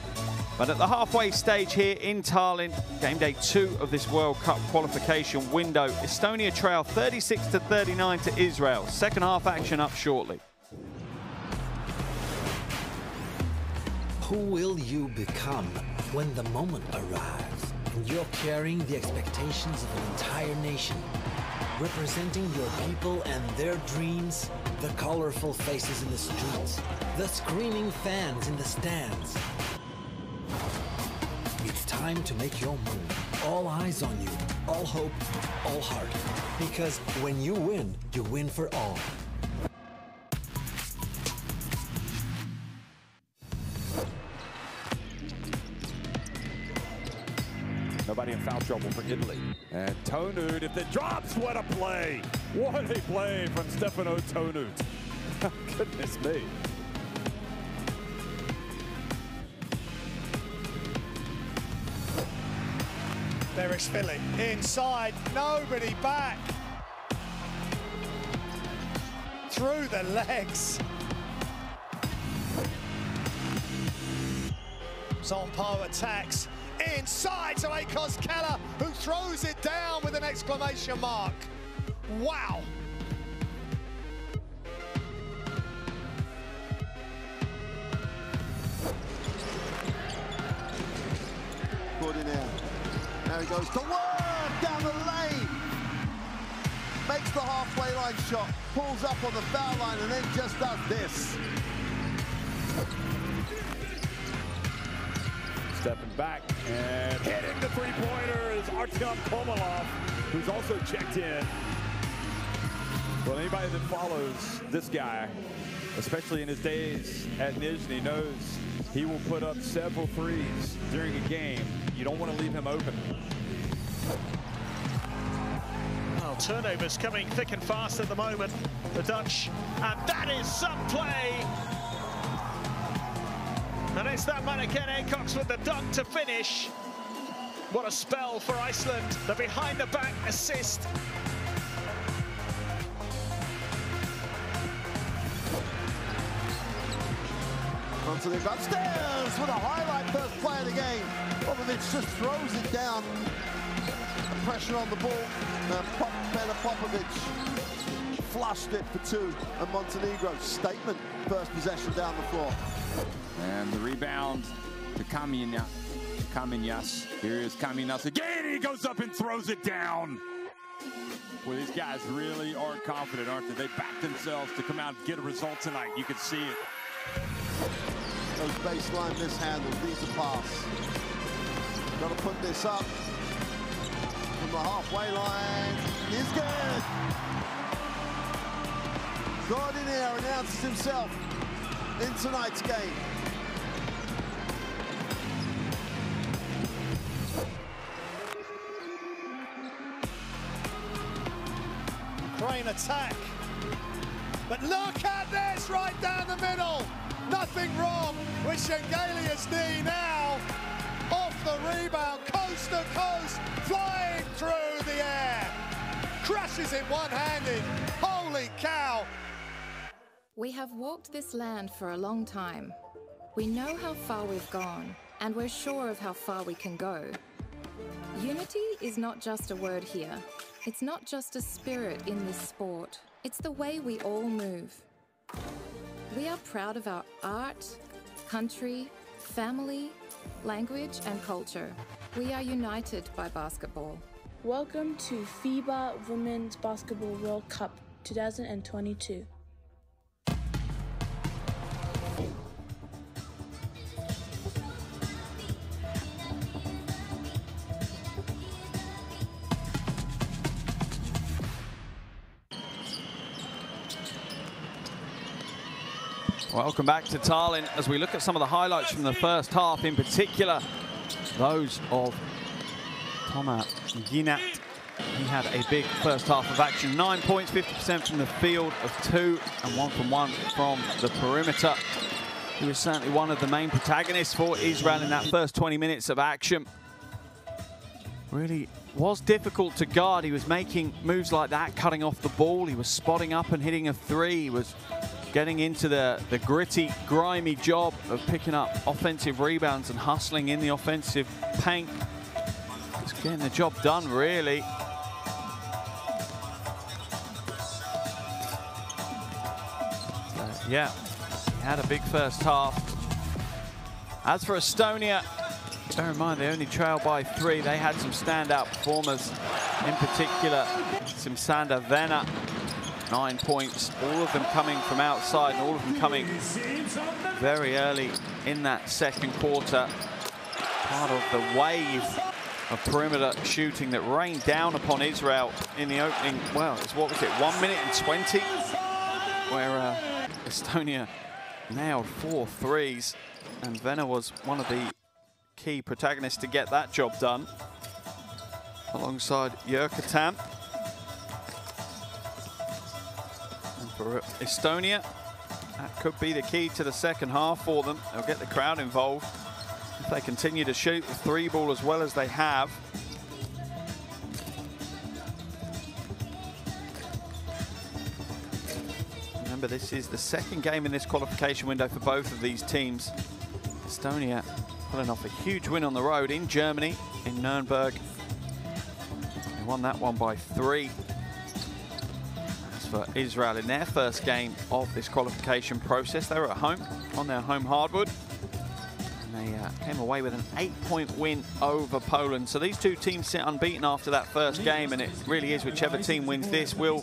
But at the halfway stage here in Tallinn, game day two of this World Cup qualification window, Estonia trail thirty-six to thirty-nine to Israel. Second half action up shortly. Who will you become when the moment arrives and you're carrying the expectations of an entire nation? Representing your people and their dreams, the colorful faces in the streets, the screaming fans in the stands. It's time to make your move. All eyes on you, all hope, all heart. Because when you win, you win for all. Nobody in foul trouble for Italy. And Tonut, if it drops, what a play! What a play from Stefano Tonut. Goodness me. There is Philly inside, nobody back. Through the legs. Zompo attacks inside to Akos Keller, who throws it down with an exclamation mark. Wow. Good in there. There he goes to work down the lane. Makes the halfway line shot, pulls up on the foul line, and then just does this. Stepping back and hitting the three-pointer is Artem Komalov, who's also checked in. Well, anybody that follows this guy, especially in his days at Nizhny, knows he will put up several threes during a game. You don't want to leave him open. Well, turnovers coming thick and fast at the moment, the Dutch, and that is some play. And it's that Mannequin Acox with the dunk to finish. What a spell for Iceland. The behind-the-back assist. Onto the upstairs with a highlight first play of the game. Popovic just throws it down. The pressure on the ball. And Pop, Peter Popovic flushed it for two. And Montenegro, statement, first possession down the floor. And the rebound to Kaminas. Kaminas. Here is Kaminas again. He goes up and throws it down. Well, these guys really are confident, aren't they? They backed themselves to come out and get a result tonight. You can see it. Those baseline mishandles. These are pass. Got to put this up from the halfway line. He's good. Gordinier announces himself in tonight's game. Ukraine attack. But look at this, right down the middle. Nothing wrong with Shengelius D now. Off the rebound, coast to coast, flying through the air. Crashes it one-handed. Holy cow. We have walked this land for a long time. We know how far we've gone, and we're sure of how far we can go. Unity is not just a word here. It's not just a spirit in this sport. It's the way we all move. We are proud of our art, country, family, language, and culture. We are united by basketball. Welcome to FIBA Women's Basketball World Cup twenty twenty-two. Welcome back to Tallinn as we look at some of the highlights from the first half, in particular those of Omer Ginat. He had a big first half of action. Nine points, fifty percent from the field of two, and one from one from the perimeter. He was certainly one of the main protagonists for Israel in that first twenty minutes of action. Really was difficult to guard. He was making moves like that, cutting off the ball. He was spotting up and hitting a three. He was getting into the, the gritty, grimy job of picking up offensive rebounds and hustling in the offensive paint. It's getting the job done, really. So, yeah, he had a big first half. As for Estonia, bear in mind, they only trail by three. They had some standout performers, in particular, some Sander Vene. Nine points, all of them coming from outside and all of them coming very early in that second quarter. Part of the wave of perimeter shooting that rained down upon Israel in the opening, well, it's, what was it, one minute and twenty, where uh, Estonia nailed four threes, and Vena was one of the key protagonists to get that job done, alongside Jurkatamm. For Estonia, that could be the key to the second half for them. They'll get the crowd involved if they continue to shoot the three ball as well as they have. Remember, this is the second game in this qualification window for both of these teams. Estonia pulling off a huge win on the road in Germany, in Nuremberg. They won that one by three. For Israel, in their first game of this qualification process, they were at home on their home hardwood. And they uh, came away with an eight-point win over Poland. So these two teams sit unbeaten after that first game, and it really is whichever team wins this will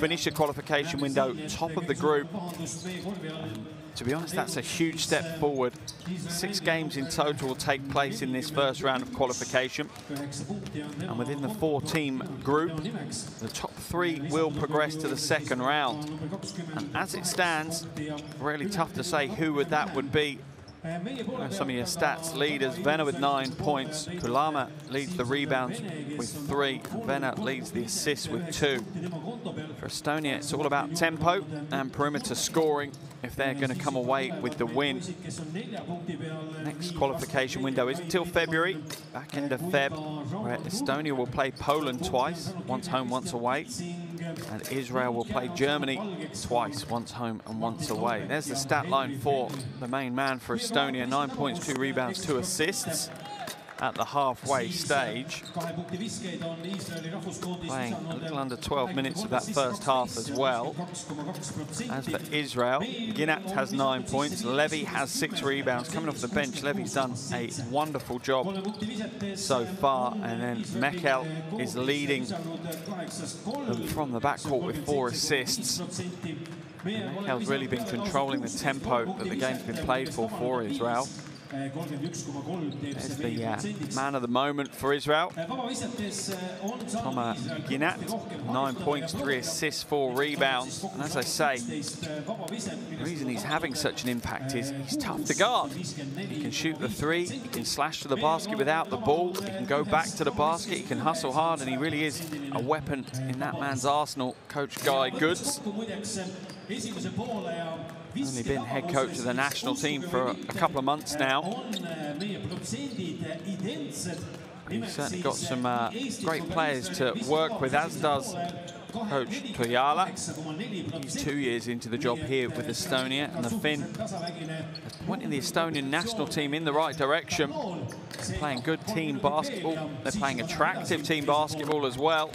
finish the qualification window top of the group. To be honest, that's a huge step forward. Six games in total will take place in this first round of qualification. And within the four-team group, the top three will progress to the second round. And as it stands, really tough to say who would that would be. Some of your stats leaders, Vena with nine points, Pulama leads the rebounds with three, Vena leads the assists with two. For Estonia, it's all about tempo and perimeter scoring if they're going to come away with the win. Next qualification window is until February, back end of Feb, where Estonia will play Poland twice, once home, once away. And Israel will play Germany twice, once home and once away. There's the stat line for the main man for Estonia. Nine points, two rebounds, two assists at the halfway stage. Playing a little under twelve minutes of that first half as well. As for Israel, Ginat has nine points. Levy has six rebounds. Coming off the bench, Levy's done a wonderful job so far. And then Mekel is leading from the backcourt with four assists. Mekel's really been controlling the tempo that the game's been played for for Israel. There's the uh, man of the moment for Israel, Omer Ginat. Nine points, three assists, four rebounds. And as I say, the reason he's having such an impact is he's tough to guard. He can shoot the three, he can slash to the basket without the ball, he can go back to the basket, he can hustle hard, and he really is a weapon in that man's arsenal, Coach Guy Goodes. Only been head coach of the national team for a couple of months now. We've certainly got some uh, great players to work with, as does Coach Triala. He's two years into the job here with Estonia, and the Finn is pointing the Estonian national team in the right direction. They're playing good team basketball. They're playing attractive team basketball as well.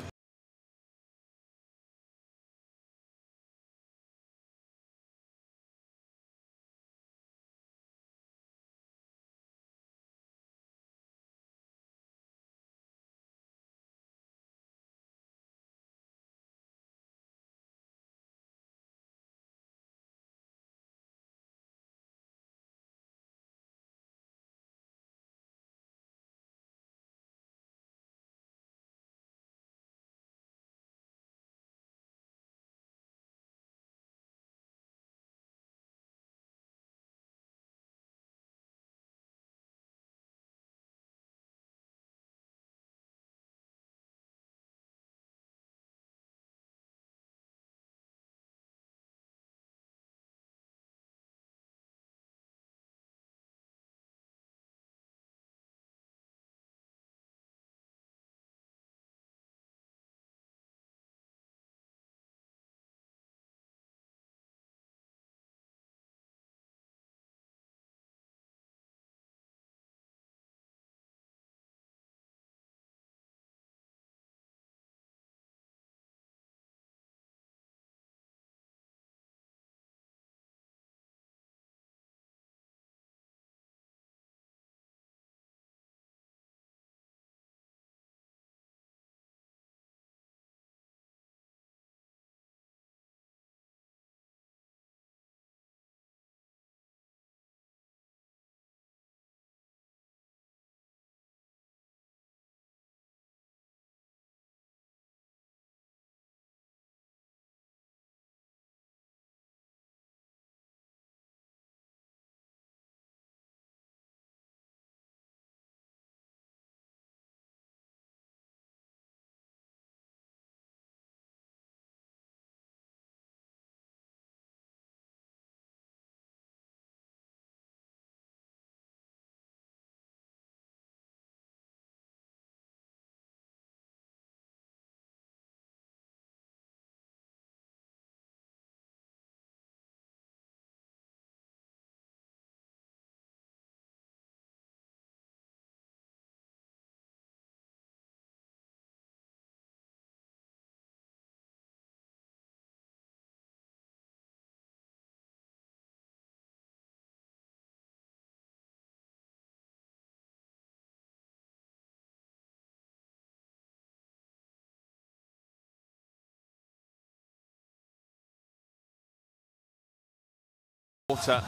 Quarter.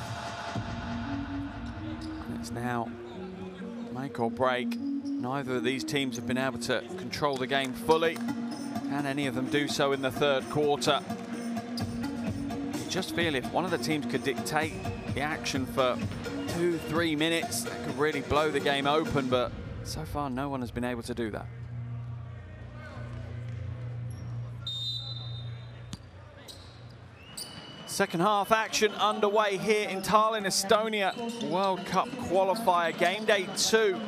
It's now make or break. Neither of these teams have been able to control the game fully. Can any of them do so in the third quarter? You just feel if one of the teams could dictate the action for two, three minutes, that could really blow the game open, but so far no one has been able to do that. Second half action underway here in Tallinn, Estonia. World Cup qualifier, game day two.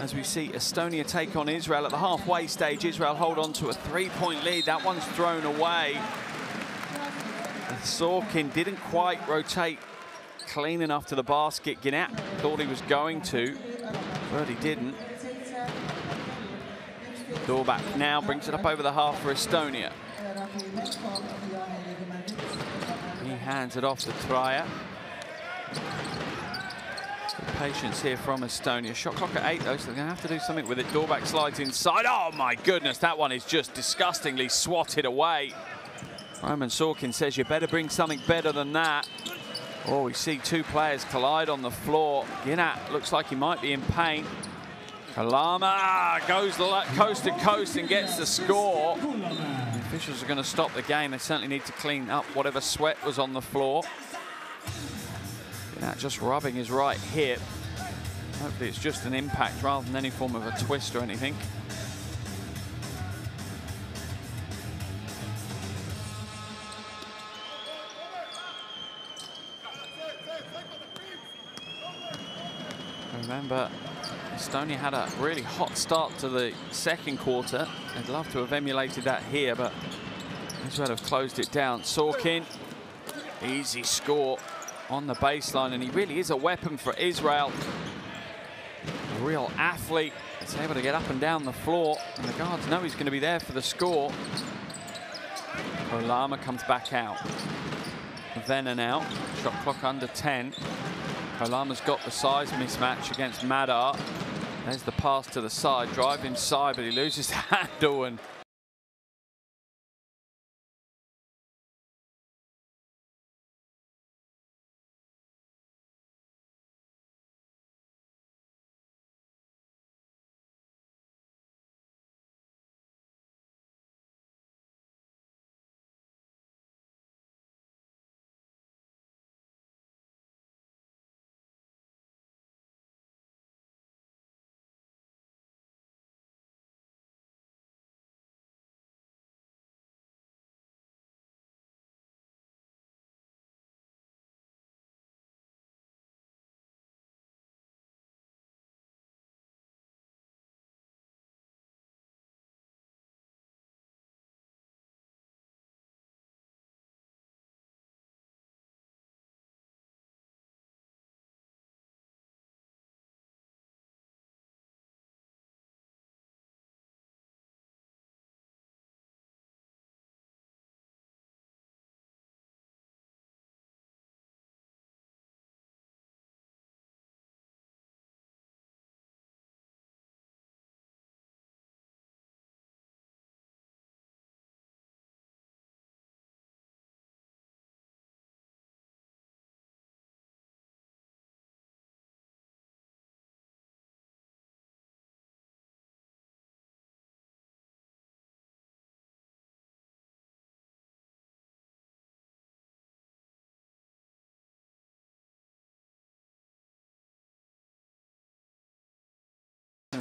As we see Estonia take on Israel at the halfway stage. Israel hold on to a three-point lead. That one's thrown away. And Sorkin didn't quite rotate clean enough to the basket. Ginat thought he was going to, but he didn't. Dorbek now brings it up over the half for Estonia. He hands it off to Treier. Good patience here from Estonia. Shot clock at eight, though, so they're going to have to do something with it. Dorbek slides inside. Oh, my goodness, that one is just disgustingly swatted away. Roman Sorkin says you better bring something better than that. Oh, we see two players collide on the floor. Ginat looks like he might be in pain. Pulama goes coast to coast and gets the score. The officials are going to stop the game. They certainly need to clean up whatever sweat was on the floor. Ginat just rubbing his right hip. Hopefully it's just an impact rather than any form of a twist or anything. Remember, Estonia had a really hot start to the second quarter. I'd love to have emulated that here, but Israel have closed it down. Sorkin, easy score on the baseline, and he really is a weapon for Israel. A real athlete. He's able to get up and down the floor, and the guards know he's going to be there for the score. Pulama comes back out. Vena now, shot clock under ten. Polama's got the size mismatch against Madar. There's the pass to the side, drive inside, but he loses the handle and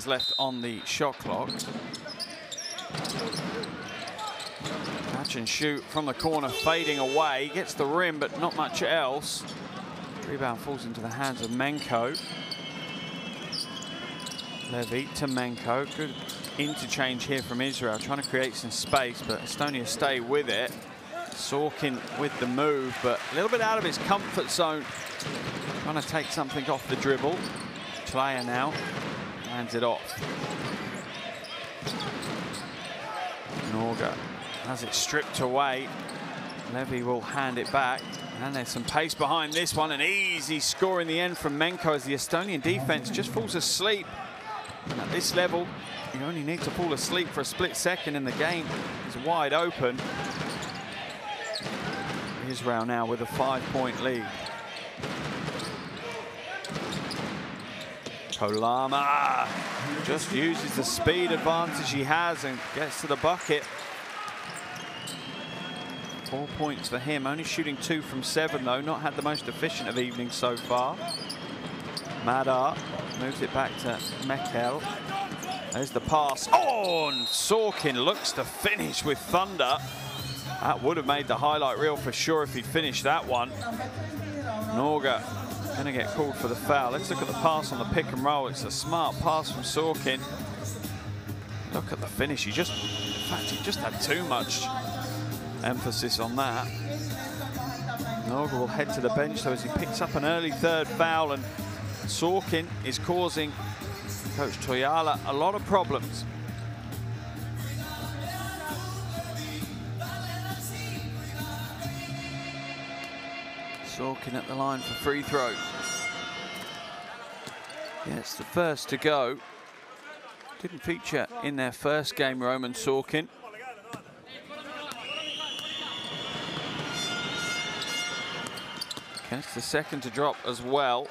left on the shot clock. Catch and shoot from the corner, fading away. Gets the rim, but not much else. Rebound falls into the hands of Menko. Levy to Menko. Good interchange here from Israel, trying to create some space, but Estonia stay with it. Sorkin with the move, but a little bit out of his comfort zone. Trying to take something off the dribble. Tleia now hands it off. Noga has it stripped away. Levy will hand it back. And there's some pace behind this one. An easy score in the end from Menko as the Estonian defense just falls asleep. And at this level, you only need to fall asleep for a split second and the game is wide open. Israel now with a five-point lead. Pulama just uses the speed advantage he has and gets to the bucket. Four points for him, only shooting two from seven though, not had the most efficient of evenings so far. Madar moves it back to Mekel. There's the pass. Oh, and Sorkin looks to finish with thunder. That would have made the highlight reel for sure if he'd finished that one. Noga going to get called for the foul. Let's look at the pass on the pick and roll. It's a smart pass from Sorkin. Look at the finish. He just, in fact, he just had too much emphasis on that. Noga will head to the bench though as he picks up an early third foul, and Sorkin is causing Coach Triala a lot of problems. Sorkin at the line for free throw. Yes, the first to go. Didn't feature in their first game, Roman Sorkin. Gets the second to drop as well.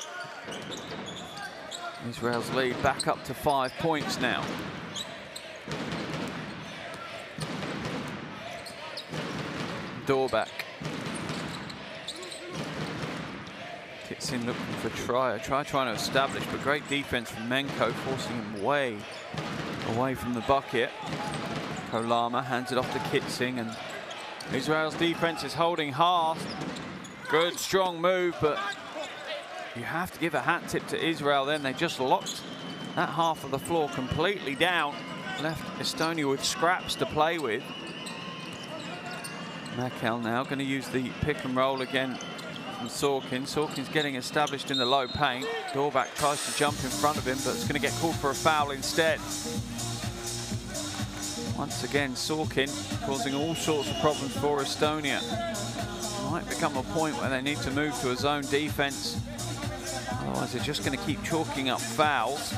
Israel's lead back up to five points now. Dorbek. Kitsing looking for Treier. Treier trying to establish, but great defense from Menko, forcing him way away from the bucket. Pulama hands it off to Kitsing, and Israel's defense is holding half. Good, strong move, but you have to give a hat tip to Israel then. They just locked that half of the floor completely down. Left Estonia with scraps to play with. Mekel now going to use the pick and roll again from Sorkin. Sorkin's getting established in the low paint. Dorbek tries to jump in front of him, but it's going to get called for a foul instead. Once again, Sorkin causing all sorts of problems for Estonia. Might become a point where they need to move to a zone defense. Otherwise, they're just going to keep chalking up fouls.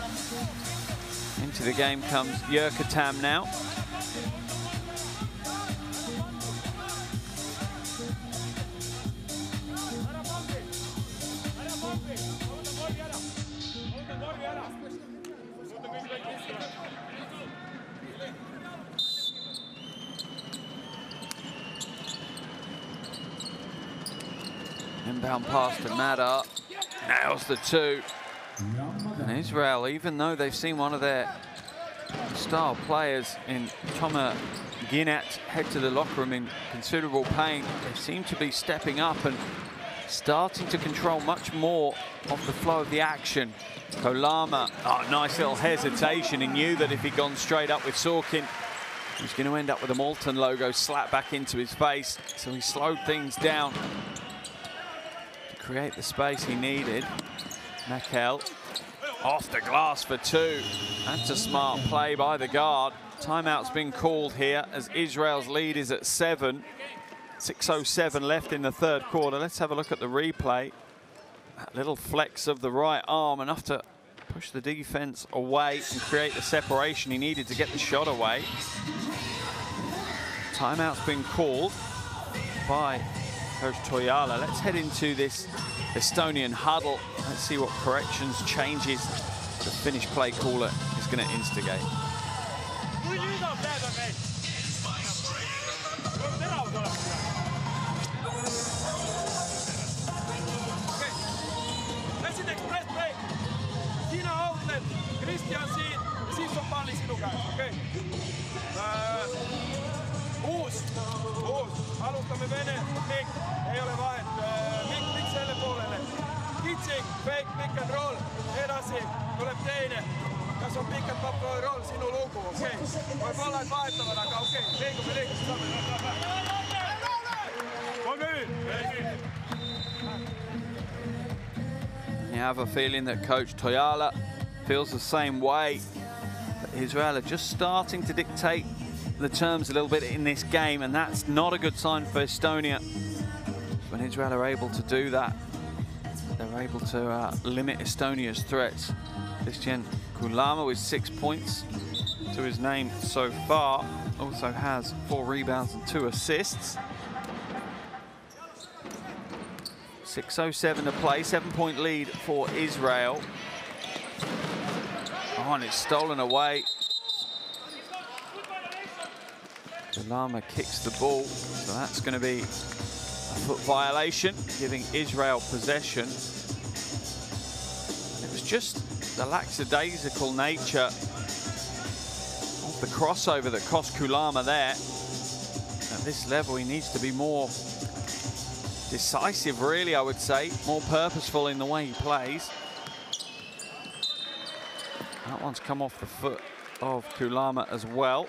Into the game comes Jurkatamm now. Inbound pass to Madar. Nails the two. And Israel, even though they've seen one of their star players in Omer Ginat head to the locker room in considerable pain, they seem to be stepping up and starting to control much more of the flow of the action. Pulama, oh, nice little hesitation. He knew that if he'd gone straight up with Sorkin, he was going to end up with a Malton logo slapped back into his face. So he slowed things down. Create the space he needed. Mekel off the glass for two. That's a smart play by the guard. Timeout's been called here as Israel's lead is at seven. six oh seven left in the third quarter. Let's have a look at the replay. That little flex of the right arm, enough to push the defense away and create the separation he needed to get the shot away. Timeout's been called by Coach Triala. Let's head into this Estonian huddle. Let's see what corrections, changes the Finnish play caller is going to instigate. Aloitamme Vene, Nick, ei ole vain, Nick Nikselle puolelle. Kitsing, fake, pick and roll, edasi, tulee teine. Jos on pick and pop roll, roll sinun luku, okei. Voi pallaan vaihtavana, okei. Liikumme liikumme. Komi! You have a feeling that Coach Triala feels the same way. But Israel are just starting to dictate the terms a little bit in this game, and that's not a good sign for Estonia. When Israel are able to do that, they're able to uh, limit Estonia's threats. Christian Kulama with six points to his name so far, also has four rebounds and two assists. six oh seven to play, seven point lead for Israel. Oh, and it's stolen away. Pulama kicks the ball, so that's going to be a foot violation, giving Israel possession. It was just the lackadaisical nature of the crossover that cost Pulama there. At this level, he needs to be more decisive, really, I would say, more purposeful in the way he plays. That one's come off the foot of Pulama as well.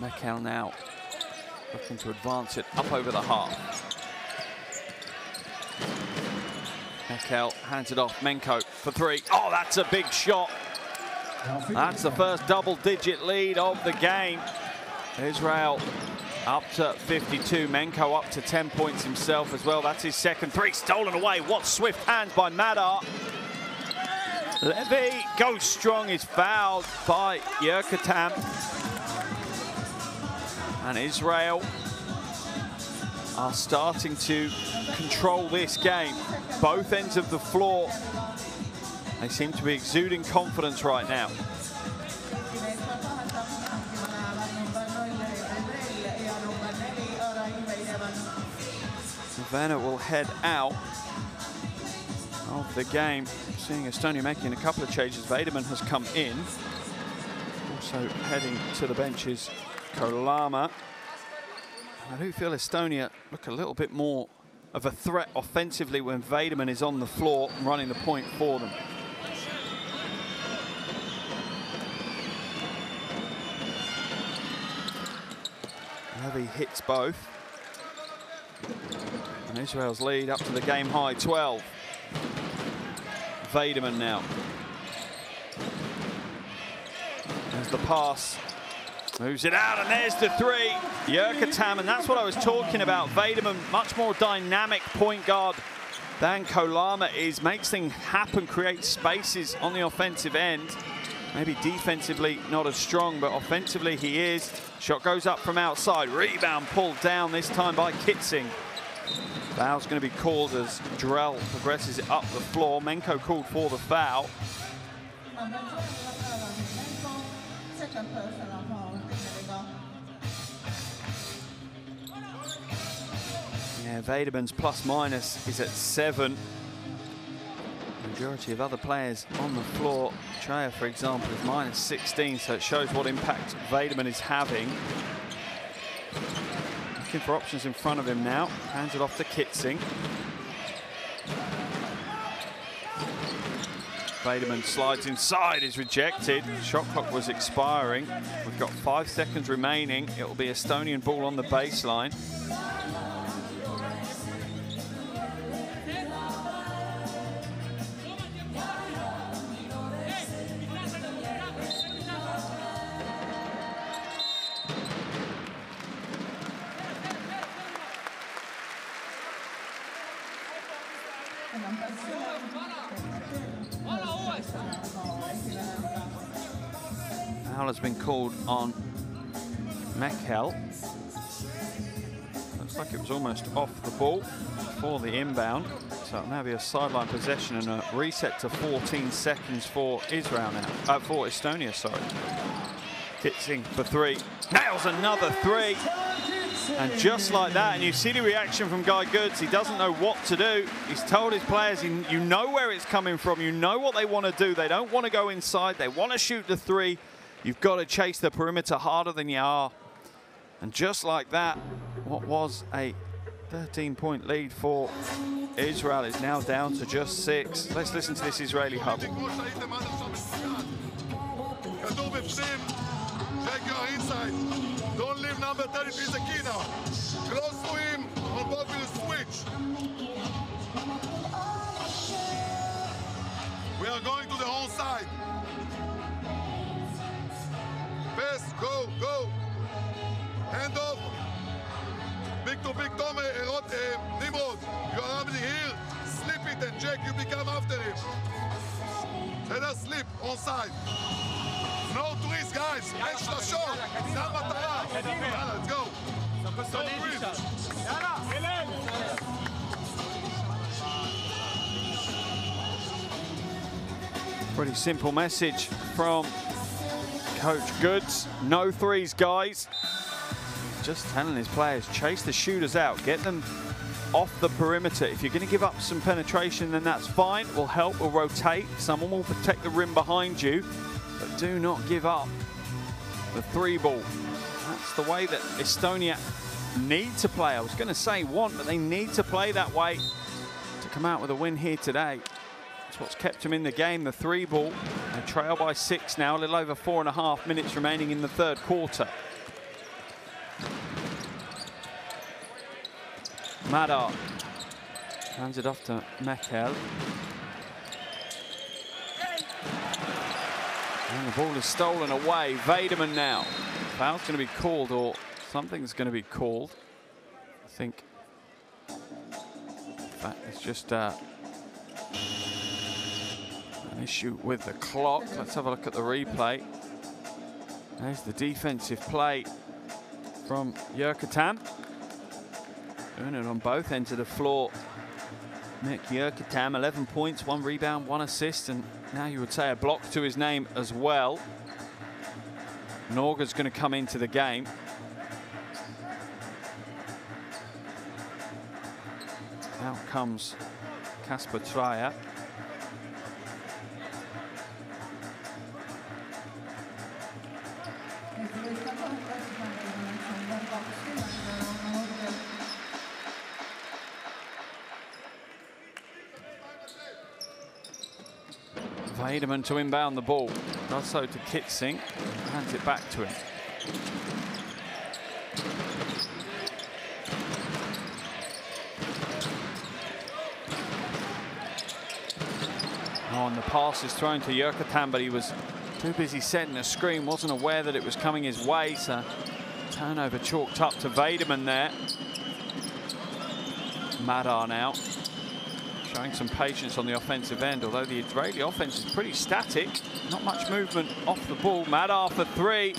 Mekel now looking to advance it up over the half. Mekel hands it off, Menko for three. Oh, that's a big shot. That's the first double-digit lead of the game. Israel up to fifty-two. Menko up to ten points himself as well. That's his second three. Stolen away. What swift hands by Madar. Levy goes strong. Is fouled by Jurkatamm. And Israel are starting to control this game. Both ends of the floor, they seem to be exuding confidence right now. Vena will head out of the game. Seeing Estonia making a couple of changes, Vaderman has come in. Also heading to the bench is Pulama. I do feel Estonia look a little bit more of a threat offensively when Vaderman is on the floor and running the point for them. Levy hits both. And Israel's lead up to the game high, twelve. Vaderman now. There's the pass. Moves it out, and there's the three. Jurkatamm, and that's what I was talking about. Vaderman, much more dynamic point guard than Pulama is. Makes things happen, creates spaces on the offensive end. Maybe defensively not as strong, but offensively he is. Shot goes up from outside. Rebound pulled down, this time by Kitsing. Foul's going to be called as Drell progresses it up the floor. Menko called for the foul. Yeah, Vaderman's plus minus is at seven. The majority of other players on the floor, Treier, for example, is minus sixteen, so it shows what impact Vaderman is having. Looking for options in front of him now. Hands it off to Kitsing. Vaderman slides inside, is rejected. Shot clock was expiring. We've got five seconds remaining. It'll be Estonian ball on the baseline. Has been called on Mekel. Looks like it was almost off the ball for the inbound. So it'll now be a sideline possession and a reset to fourteen seconds for Israel now. Uh, for Estonia, sorry. Kitsing for three. Nails another three. And just like that, and you see the reaction from Guy Goodes. He doesn't know what to do. He's told his players, you know where it's coming from. You know what they want to do. They don't want to go inside. They want to shoot the three. You've got to chase the perimeter harder than you are. And just like that, what was a thirteen-point lead for Israel is now down to just six. Let's listen to this Israeli hub. Don't leave number thirty-three Zakina. Close to him, on both will switch. We are going to the whole side. Go, go. Hand off. Big to big Tome and not Nimrod. You are already here. Slip it and check. You become after him. וזה סליפ, אונסייד. No twist, guys. אין שלשות. זה המטרה. יאללה, let's go. No twist. יאללה, אילן. Pretty simple message from Coach Goodes. No threes, guys. Just telling his players, chase the shooters out. Get them off the perimeter. If you're going to give up some penetration, then that's fine. We'll help, we'll rotate. Someone will protect the rim behind you. But do not give up the three ball. That's the way that Estonia need to play. I was going to say want, but they need to play that way to come out with a win here today. That's what's kept them in the game, the three ball. They trail by six now, a little over four and a half minutes remaining in the third quarter. Madar hands it off to Mekel. And the ball is stolen away. Vademan now. Foul's going to be called, or something's going to be called. I think that is just uh, an issue with the clock. Let's have a look at the replay. There's the defensive play from Jurkatamm. Doing it on both ends of the floor. Nick Jurkatamm, eleven points, one rebound, one assist, and now you would say a block to his name as well. Norga's going to come into the game. Out comes Kasper Treier. Vademan to inbound the ball. Does so to Kitsing. Hands it back to him. Oh, and the pass is thrown to Jurkatamm, but he was too busy setting a screen, wasn't aware that it was coming his way, so turnover chalked up to Vademan there. Madar now. Showing some patience on the offensive end, although the Israeli offense is pretty static. Not much movement off the ball. Madar for three.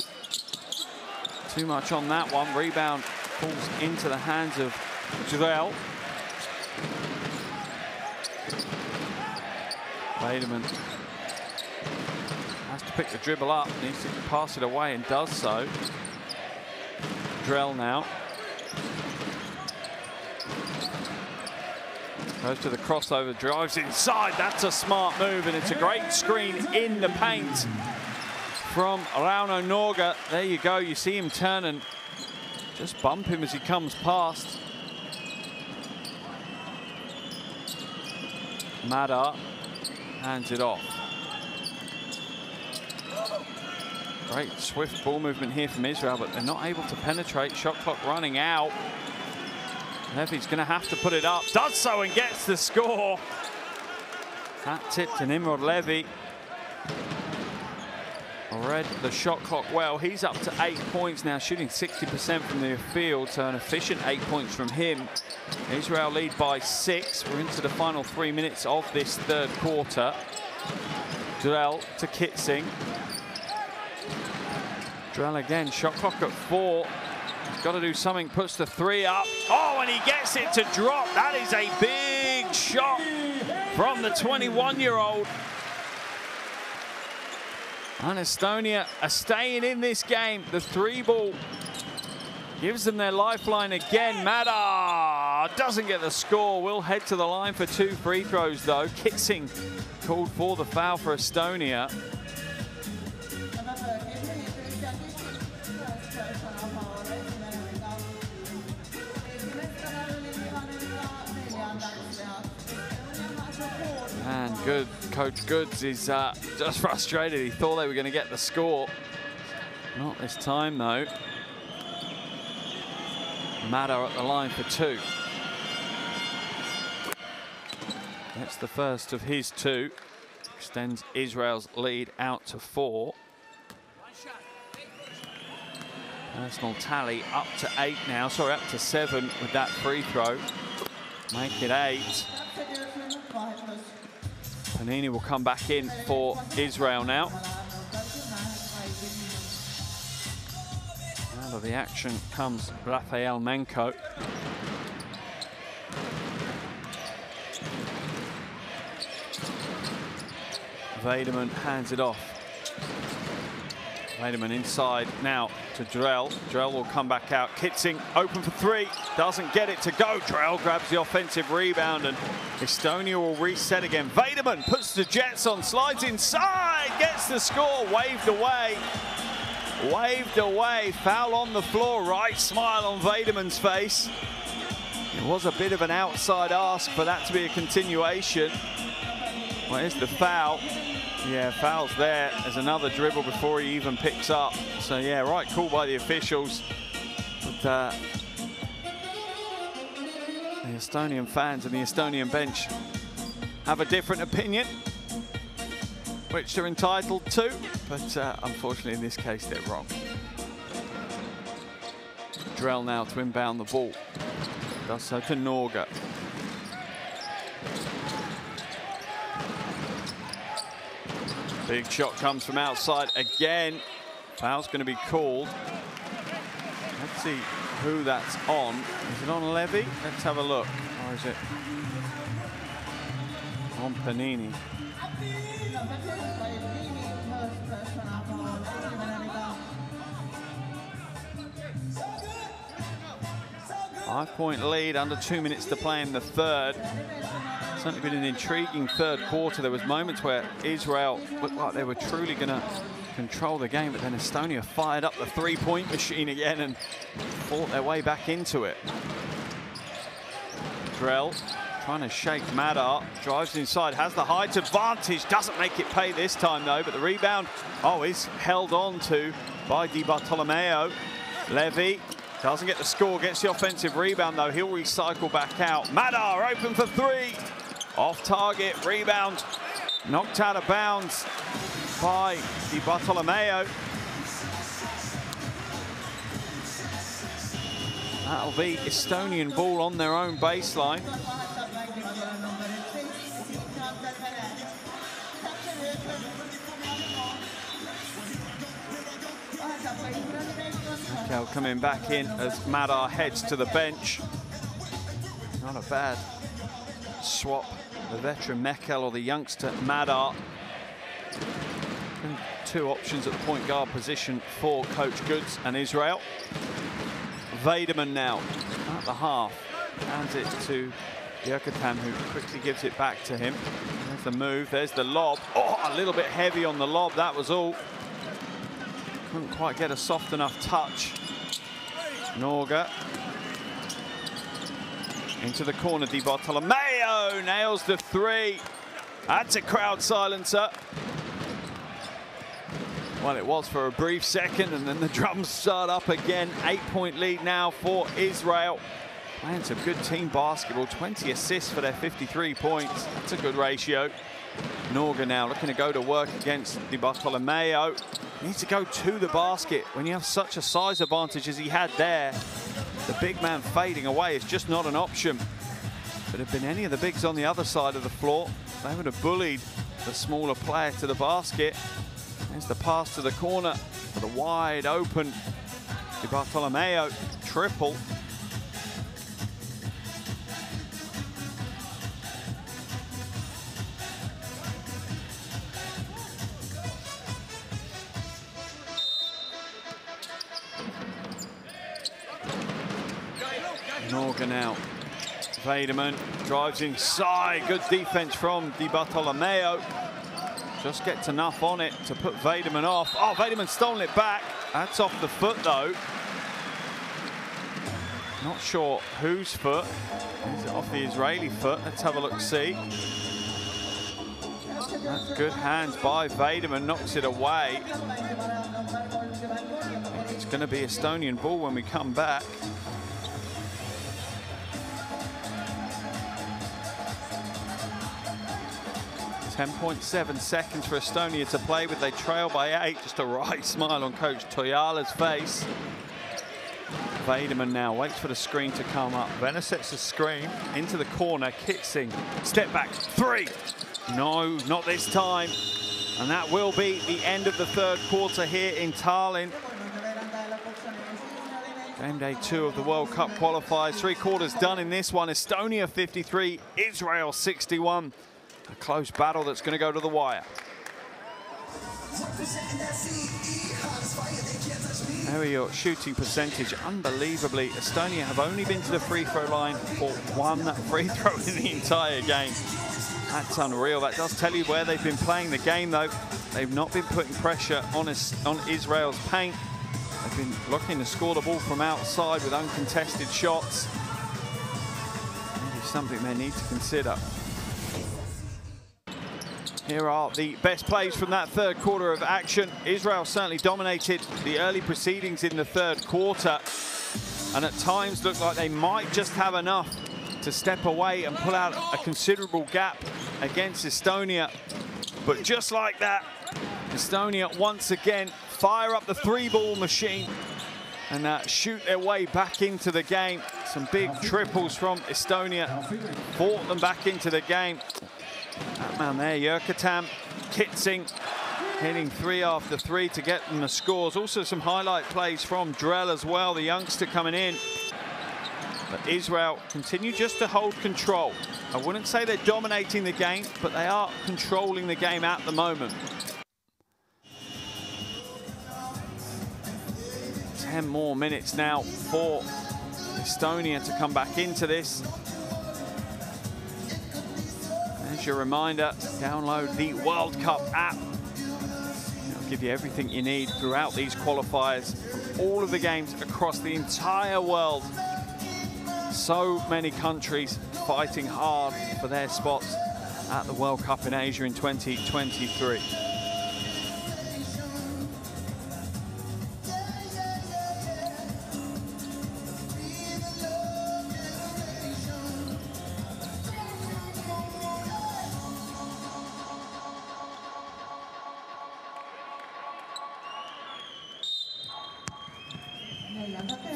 Too much on that one. Rebound falls into the hands of Drell. Vademan has to pick the dribble up. Needs to pass it away and does so. Drell now. Goes to the crossover, drives inside. That's a smart move, and it's a great screen in the paint from Rauno Norga. There you go. You see him turn and just bump him as he comes past. Madar hands it off. Great swift ball movement here from Israel, but they're not able to penetrate. Shot clock running out. Levy's going to have to put it up. Does so and gets the score. That tip to Nimrod Levy. Read the shot clock well. He's up to eight points now, shooting sixty percent from the field, so an efficient eight points from him. Israel lead by six. We're into the final three minutes of this third quarter. Drell to Kitsing. Drell again, shot clock at four. Got to do something, puts the three up. Oh, and he gets it to drop. That is a big shot from the twenty-one-year-old. And Estonia are staying in this game. The three ball gives them their lifeline again. Madar doesn't get the score. Will head to the line for two free throws, though. Kitsing called for the foul for Estonia. And good Coach Goodes is uh, just frustrated. He thought they were going to get the score. Not this time, though. Madar at the line for two. That's the first of his two. Extends Israel's lead out to four. Personal tally up to eight now. Sorry, up to seven with that free throw. Make it eight. Pnini will come back in for Israel now. Out of the action comes Rafael Menko. Weideman hands it off. Weideman inside now to Drell. Drell will come back out. Kitsing open for three. Doesn't get it to go. Drell grabs the offensive rebound and Estonia will reset again. Weideman puts the Jets on. Slides inside. Gets the score. Waved away. Waved away. Foul on the floor. Right smile on Weideman's face. It was a bit of an outside ask for that to be a continuation. Well, here's the foul. Yeah, foul's there. There's another dribble before he even picks up. So, yeah, right call by the officials. But uh, the Estonian fans and the Estonian bench have a different opinion, which they're entitled to. But uh, unfortunately, in this case, they're wrong. Drell now to inbound the ball. Does so to Norga. Big shot comes from outside again. Foul's going to be called. Let's see who that's on. Is it on Levy? Let's have a look. Or is it on Pnini? Five-point lead, under two minutes to play in the third. It's been an intriguing third quarter. There was moments where Israel looked like they were truly going to control the game, but then Estonia fired up the three-point machine again and fought their way back into it. Drell trying to shake Madar, drives inside, has the height advantage, doesn't make it pay this time though, but the rebound, oh, is held on to by Di Bartolomeo. Levy doesn't get the score, gets the offensive rebound though. He'll recycle back out. Madar open for three. Off target, rebound, knocked out of bounds by Di Bartolomeo. That'll be Estonian ball on their own baseline. Mekel coming back in as Madar heads to the bench. Not a bad swap. The veteran Mekel or the youngster Madar. And two options at the point guard position for Coach Goodes and Israel. Weideman now at the half. Hands it to Jurkatamm, who quickly gives it back to him. There's the move. There's the lob. Oh, a little bit heavy on the lob. That was all. Couldn't quite get a soft enough touch. Norga. Into the corner, Di Bartolomeo nails the three. That's a crowd silencer. Well, it was for a brief second, and then the drums start up again. Eight-point lead now for Israel. Playing some good team basketball. twenty assists for their fifty-three points. That's a good ratio. Norga now looking to go to work against Di Bartolomeo. Needs to go to the basket when you have such a size advantage as he had there. The big man fading away is just not an option. But if there had been any of the bigs on the other side of the floor, they would have bullied the smaller player to the basket. There's the pass to the corner for the wide open Di Bartolomeo triple. Norga now. Weideman drives inside. Good defense from Di Bartolomeo. Just gets enough on it to put Weideman off. Oh, Weideman's stolen it back. That's off the foot, though. Not sure whose foot. Is it off the Israeli foot? Let's have a look-see. Good hands by Weideman. Knocks it away. It's going to be Estonian ball when we come back. ten point seven seconds for Estonia to play with. They trail by eight. Just a right smile on coach Triala's face. Weideman now waits for the screen to come up. Vena sets the screen into the corner. Kitsing. Step back. Three. No, not this time. And that will be the end of the third quarter here in Tallinn. Game day two of the World Cup qualifiers. Three quarters done in this one. Estonia fifty-three, Israel sixty-one. A close battle that's going to go to the wire. There are your shooting percentage. Unbelievably, Estonia have only been to the free throw line for one free throw in the entire game. That's unreal. That does tell you where they've been playing the game, though. They've not been putting pressure on on Israel's paint. They've been looking to score the ball from outside with uncontested shots. Maybe something they need to consider. Here are the best plays from that third quarter of action. Israel certainly dominated the early proceedings in the third quarter, and at times looked like they might just have enough to step away and pull out a considerable gap against Estonia. But just like that, Estonia once again fire up the three-ball machine and uh, shoot their way back into the game. Some big triples from Estonia brought them back into the game. That man there, Jurkatamm, Kitsing, hitting three after three to get them the scores. Also some highlight plays from Drell as well, the youngster coming in. But Israel continue just to hold control. I wouldn't say they're dominating the game, but they are controlling the game at the moment. Ten more minutes now for Estonia to come back into this. A reminder, download the World Cup app. It'll give you everything you need throughout these qualifiers, from all of the games across the entire world. So many countries fighting hard for their spots at the World Cup in Asia in twenty twenty-three.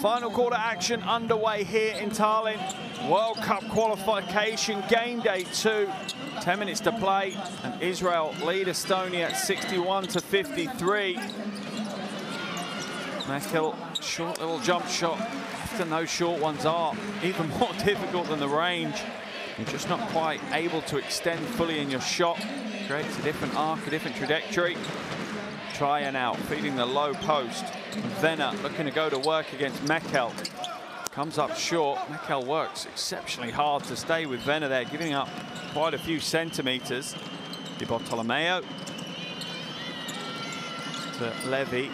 Final quarter action underway here in Tallinn. World Cup qualification, game day two. Ten minutes to play, and Israel lead Estonia sixty-one to fifty-three. Mekel, short little jump shot. Often those short ones are even more difficult than the range. You're just not quite able to extend fully in your shot. Creates a different arc, a different trajectory. Trying out, feeding the low post. Vena looking to go to work against Mekel. Comes up short. Mekel works exceptionally hard to stay with Vena there, giving up quite a few centimetres. Di Bartolomeo to Levy.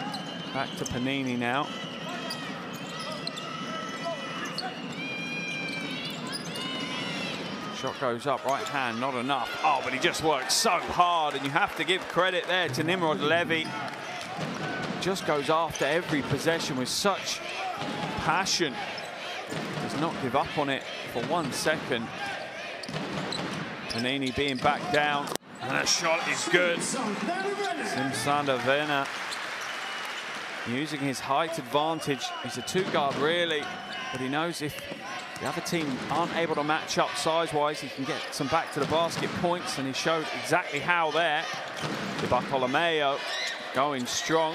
Back to Pnini now. Shot goes up, right hand, not enough. Oh, but he just worked so hard, and you have to give credit there to Nimrod Levy. Just goes after every possession with such passion. Does not give up on it for one second. Pnini being back down, and a shot is good. Sander Vene using his height advantage. He's a two-guard really, but he knows if the other team aren't able to match up size-wise, he can get some back to the basket points, and he showed exactly how there. Di Bartolomeo going strong.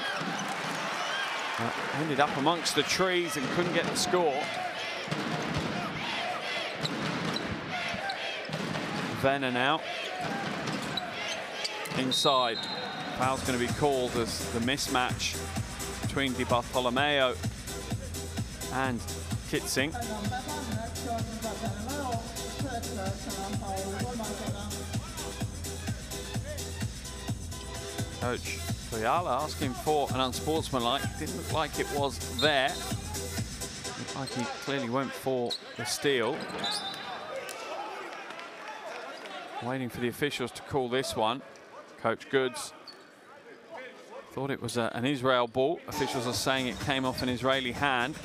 Uh, ended up amongst the trees and couldn't get the score. Vena now. Inside. Foul's going to be called as the mismatch between Di Bartolomeo and Kitsing. Coach Triala asking for an unsportsmanlike. Didn't look like it was there. Looked like he clearly went for the steal. Waiting for the officials to call this one. Coach Goodes thought it was a, an Israel ball. Officials are saying it came off an Israeli hand.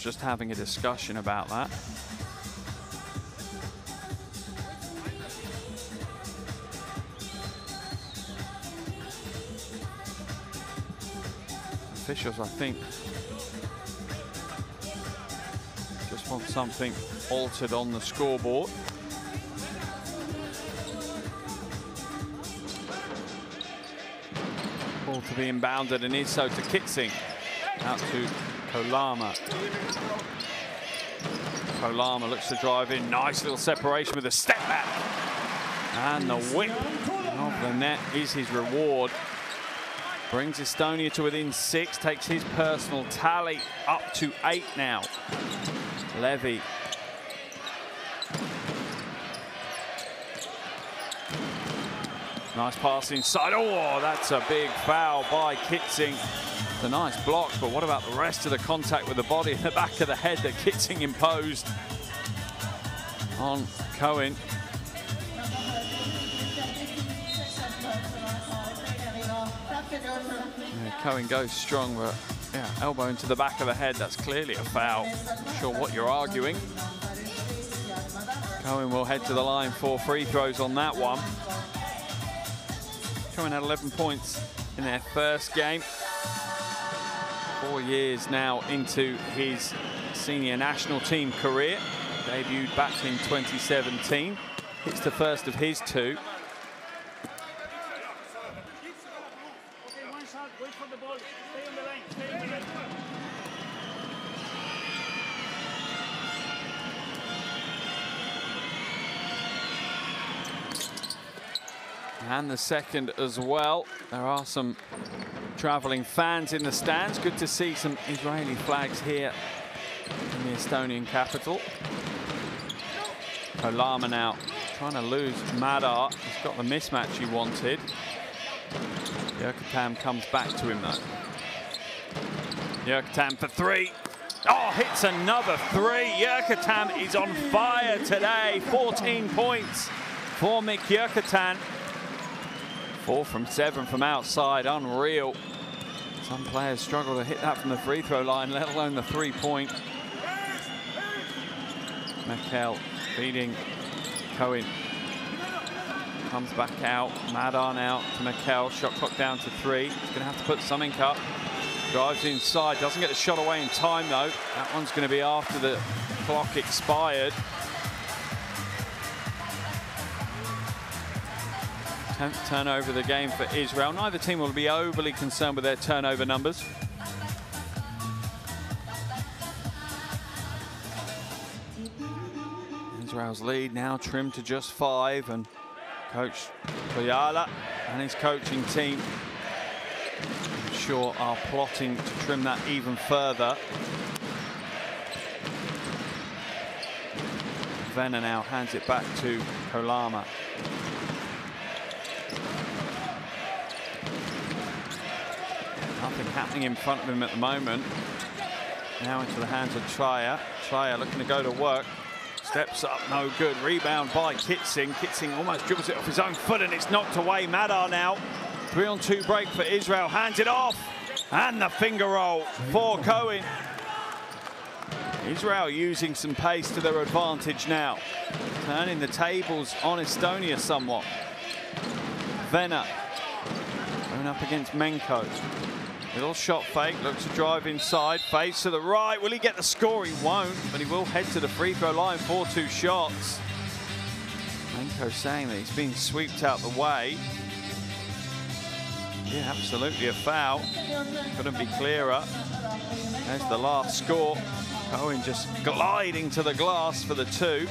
Just having a discussion about that. officials, I think, just want something altered on the scoreboard. Ball to be inbounded, and is so to Kitsing. Out to Pulama. Pulama looks to drive in. Nice little separation with a step back. And the whip of the net is his reward. Brings Estonia to within six. Takes his personal tally up to eight now. Levy. Nice pass inside. Oh, that's a big foul by Kitsing. The nice blocks, but what about the rest of the contact with the body in the back of the head that Kitsing imposed on Cohen? Yeah, Cohen goes strong, but yeah, elbow into the back of the head. That's clearly a foul. Not sure what you're arguing. Cohen will head to the line for free throws on that one. Cohen had eleven points in their first game. Four years now into his senior national team career. Debuted back in twenty seventeen. It's the first of his two. And the second as well. There are some travelling fans in the stands. Good to see some Israeli flags here in the Estonian capital. Pulama now trying to lose Madar. He's got the mismatch he wanted. Jurkatamm comes back to him though. Jurkatamm for three. Oh, hits another three. Jurkatamm is on fire today. fourteen points for Mik Jurkatamm. Four from seven from outside, unreal. Some players struggle to hit that from the free throw line, let alone the three-point. Mekel feeding Cohen. Comes back out, Madar now to Mekel. Shot clock down to three. He's going to have to put something up. Drives inside, doesn't get the shot away in time though. That one's going to be after the clock expired. tenth turnover of the game for Israel. Neither team will be overly concerned with their turnover numbers. Israel's lead now trimmed to just five, and coach Triala and his coaching team, I'm sure, are plotting to trim that even further. Vena now hands it back to Pulama. Nothing happening in front of him at the moment. Now into the hands of Tleia. Tleia looking to go to work. Steps up, no good. Rebound by Kitsing. Kitsing almost dribbles it off his own foot, and it's knocked away. Madar now. Three on two break for Israel. Hands it off. And the finger roll for Cohen. Israel using some pace to their advantage now. Turning the tables on Estonia somewhat. Vena going up against Menko. Little shot fake, looks to drive inside, fades to the right. Will he get the score? He won't, but he will head to the free throw line for two shots. Menko saying that he's been swept out the way. Yeah, absolutely a foul. Couldn't be clearer. There's the last score. Cohen just gliding to the glass for the two.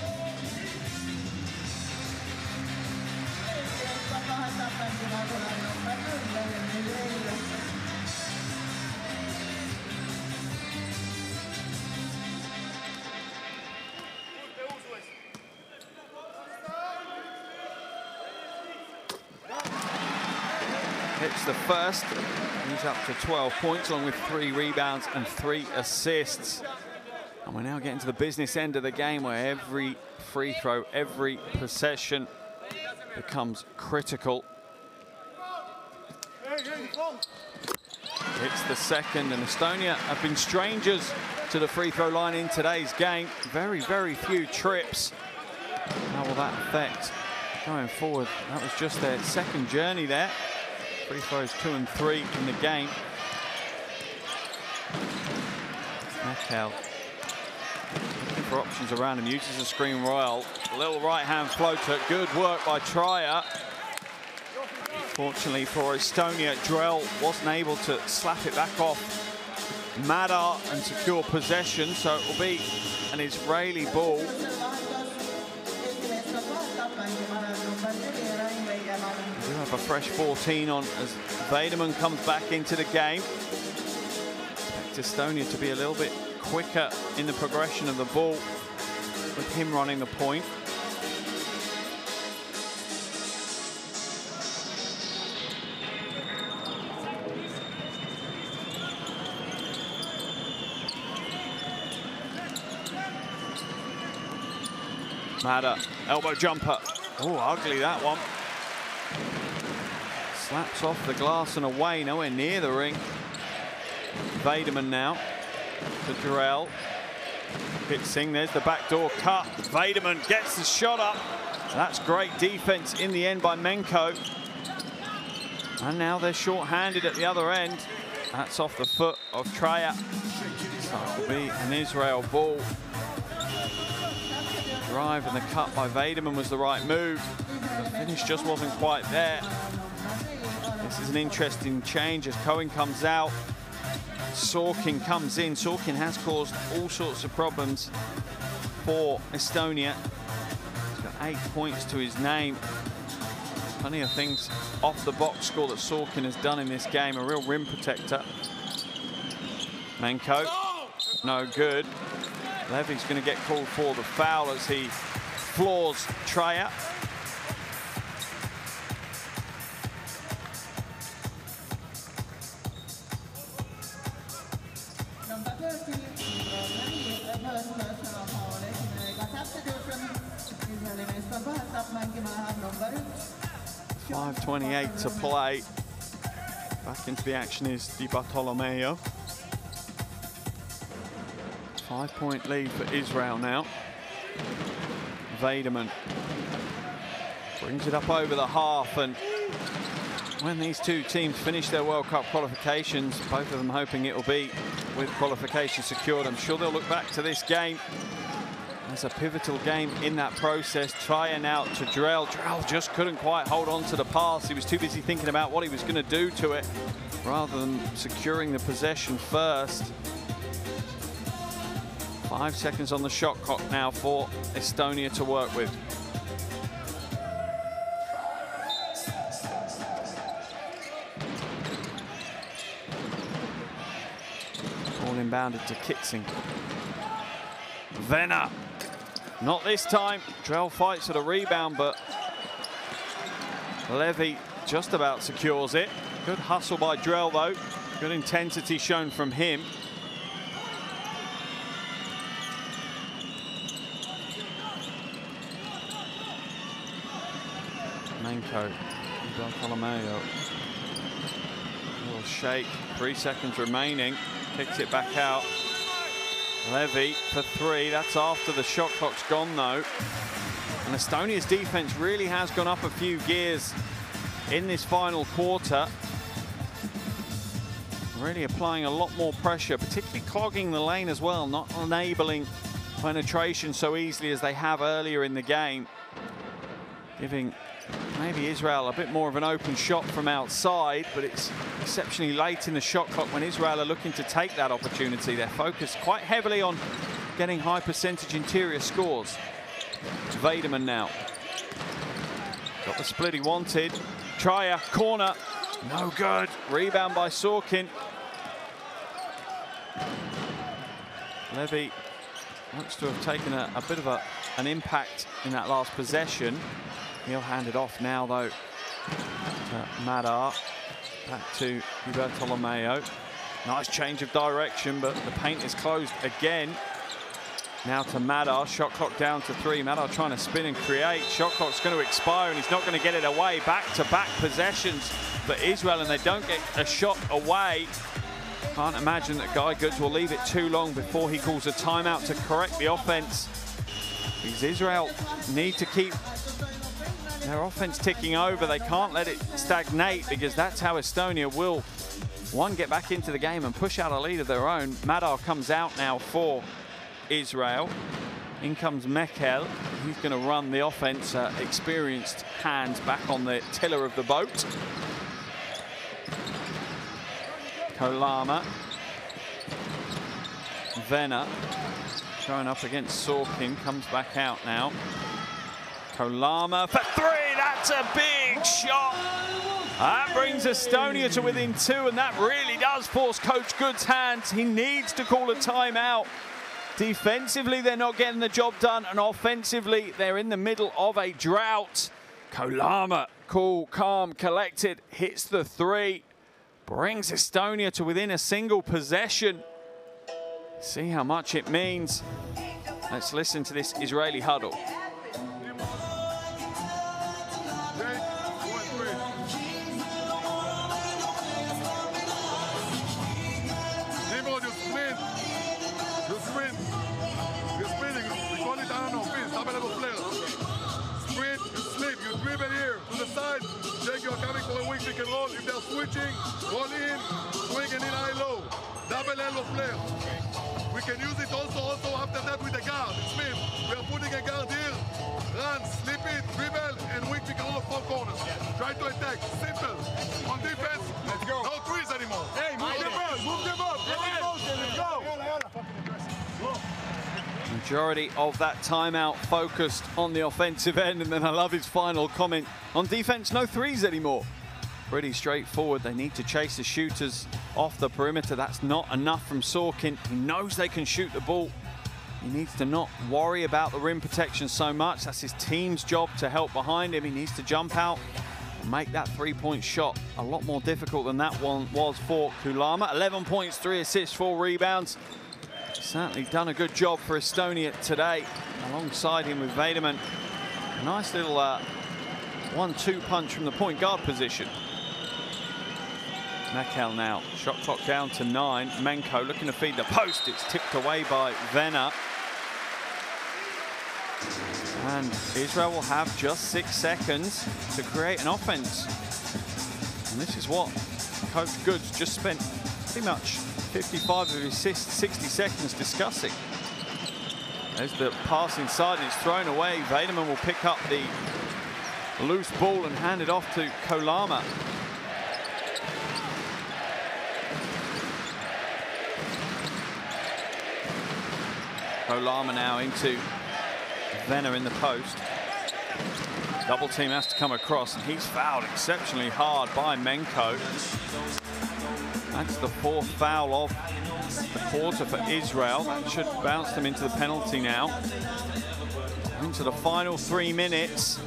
The first. He's up to twelve points, along with three rebounds and three assists. And we're now getting to the business end of the game, where every free throw, every possession becomes critical. It's the second, and Estonia have been strangers to the free throw line in today's game. Very, very few trips. How will that affect going forward? That was just their second journey there. Free throws two and three in the game. Mekel. For options around him, uses the screen royal. Little right-hand floater, good work by Treier. Fortunately for Estonia, Drell wasn't able to slap it back off Madar and secure possession, so it will be an Israeli ball. We do have a fresh fourteen on as Vena comes back into the game. Expect Estonia to be a little bit quicker in the progression of the ball with him running the point. Madar, elbow jumper. Oh, ugly that one. Slaps off the glass and away, nowhere near the ring. Vena now to Drell. Kitsing, there's the backdoor cut. Vena gets the shot up. That's great defense in the end by Menko. And now they're short-handed at the other end. That's off the foot of Treier. That will be an Israel ball. Drive and the cut by Vena was the right move. The finish just wasn't quite there. This is an interesting change as Cohen comes out. Sorkin comes in. Sorkin has caused all sorts of problems for Estonia. He's got eight points to his name. Plenty of things off the box score that Sorkin has done in this game. A real rim protector. Menko, no good. Levy's going to get called for the foul as he floors Treier. five twenty-eight to play. Back into the action is Di Bartolomeo. Five-point lead for Israel now. Vena brings it up over the half, and when these two teams finish their World Cup qualifications, both of them hoping it'll be with qualification secured, I'm sure they'll look back to this game as a pivotal game in that process. Trying out to Drell. Drell just couldn't quite hold on to the pass. He was too busy thinking about what he was going to do to it rather than securing the possession first. Five seconds on the shot clock now for Estonia to work with. All inbounded to Kitsing. Vena. Not this time. Drell fights for the rebound, but Levy just about secures it. Good hustle by Drell, though. Good intensity shown from him. Menko, Bartolomeo, a little shake, three seconds remaining, kicks it back out. Levy for three, that's after the shot clock's gone though. And Estonia's defense really has gone up a few gears in this final quarter. Really applying a lot more pressure, particularly clogging the lane as well, not enabling penetration so easily as they have earlier in the game. Giving maybe Israel a bit more of an open shot from outside, but it's exceptionally late in the shot clock when Israel are looking to take that opportunity. They're focused quite heavily on getting high percentage interior scores. Vena now. Got the split he wanted. Treier, corner. No good. Rebound by Sorkin. Levy looks to have taken a, a bit of a, an impact in that last possession. He'll hand it off now, though, to Madar. Back to Bartolomeo. Nice change of direction, but the paint is closed again. Now to Madar. Shot clock down to three. Madar trying to spin and create. Shot clock's going to expire, and he's not going to get it away. Back-to-back possessions for Israel, and they don't get a shot away. Can't imagine that Guy Goodes will leave it too long before he calls a timeout to correct the offense. Because Israel need to keep their offense ticking over. They can't let it stagnate because that's how Estonia will one get back into the game and push out a lead of their own. Madar comes out now for Israel. In comes Mekel. He's going to run the offense. Uh, experienced hands back on the tiller of the boat. Pulama. Vena showing up against Sorkin, comes back out now. Pulama for three, that's a big shot. That brings Estonia to within two, and that really does force Coach Goodes' hands. He needs to call a timeout. Defensively, they're not getting the job done, and offensively, they're in the middle of a drought. Pulama, cool, calm, collected, hits the three. Brings Estonia to within a single possession. See how much it means. Let's listen to this Israeli huddle. If they're switching, roll in, swing and in high low. Double L of player. We can use it also, also after that with the guard. It's Smith. We are putting a guard here. Run, slip it, dribble, and wing pick all of four corners. Try to attack. Simple. On defense, let's go. No threes anymore. Hey, move them up, move them up. Let's go. Majority of that timeout focused on the offensive end, and then I love his final comment. On defense, no threes anymore. Pretty straightforward. They need to chase the shooters off the perimeter. That's not enough from Sorkin. He knows they can shoot the ball. He needs to not worry about the rim protection so much. That's his team's job to help behind him. He needs to jump out and make that three-point shot a lot more difficult than that one was for Pulama. eleven points, three assists, four rebounds. Certainly done a good job for Estonia today, alongside him with Vederman. A nice little uh, one two punch from the point guard position. Mekel now, shot clock down to nine. Menko looking to feed the post. It's tipped away by Vena. And Israel will have just six seconds to create an offense. And this is what Coach Goodes just spent pretty much fifty-five of his sixty seconds discussing. There's the pass inside, and it's thrown away. Vederman will pick up the loose ball and hand it off to Pulama. Pulama now into Vena in the post. Double team has to come across, and he's fouled exceptionally hard by Menko. That's the fourth foul of the quarter for Israel. That should bounce them into the penalty now. Into the final three minutes.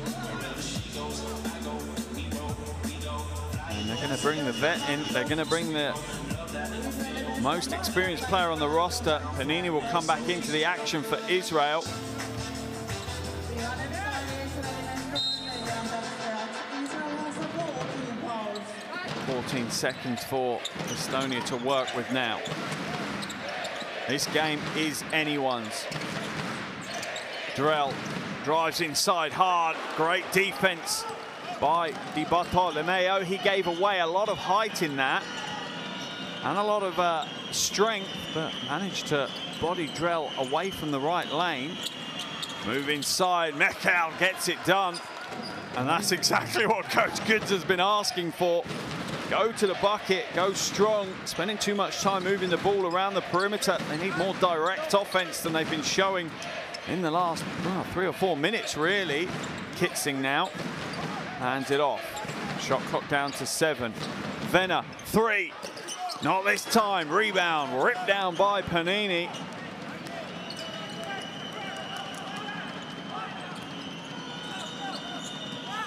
And they're going to bring the vet in. They're going to bring the most experienced player on the roster. Pnini will come back into the action for Israel. fourteen seconds for Estonia to work with now. This game is anyone's. Drell drives inside hard. Great defense by Di Bartolomeo. He gave away a lot of height in that. And a lot of uh, strength, but managed to body Drell away from the right lane. Move inside, Mekel gets it done. And that's exactly what Coach Goodes has been asking for. Go to the bucket, go strong. Spending too much time moving the ball around the perimeter. They need more direct offense than they've been showing in the last well, three or four minutes, really. Kitsing now, hands it off. Shot clock down to seven. Vena, three. Not this time. Rebound ripped down by Pnini.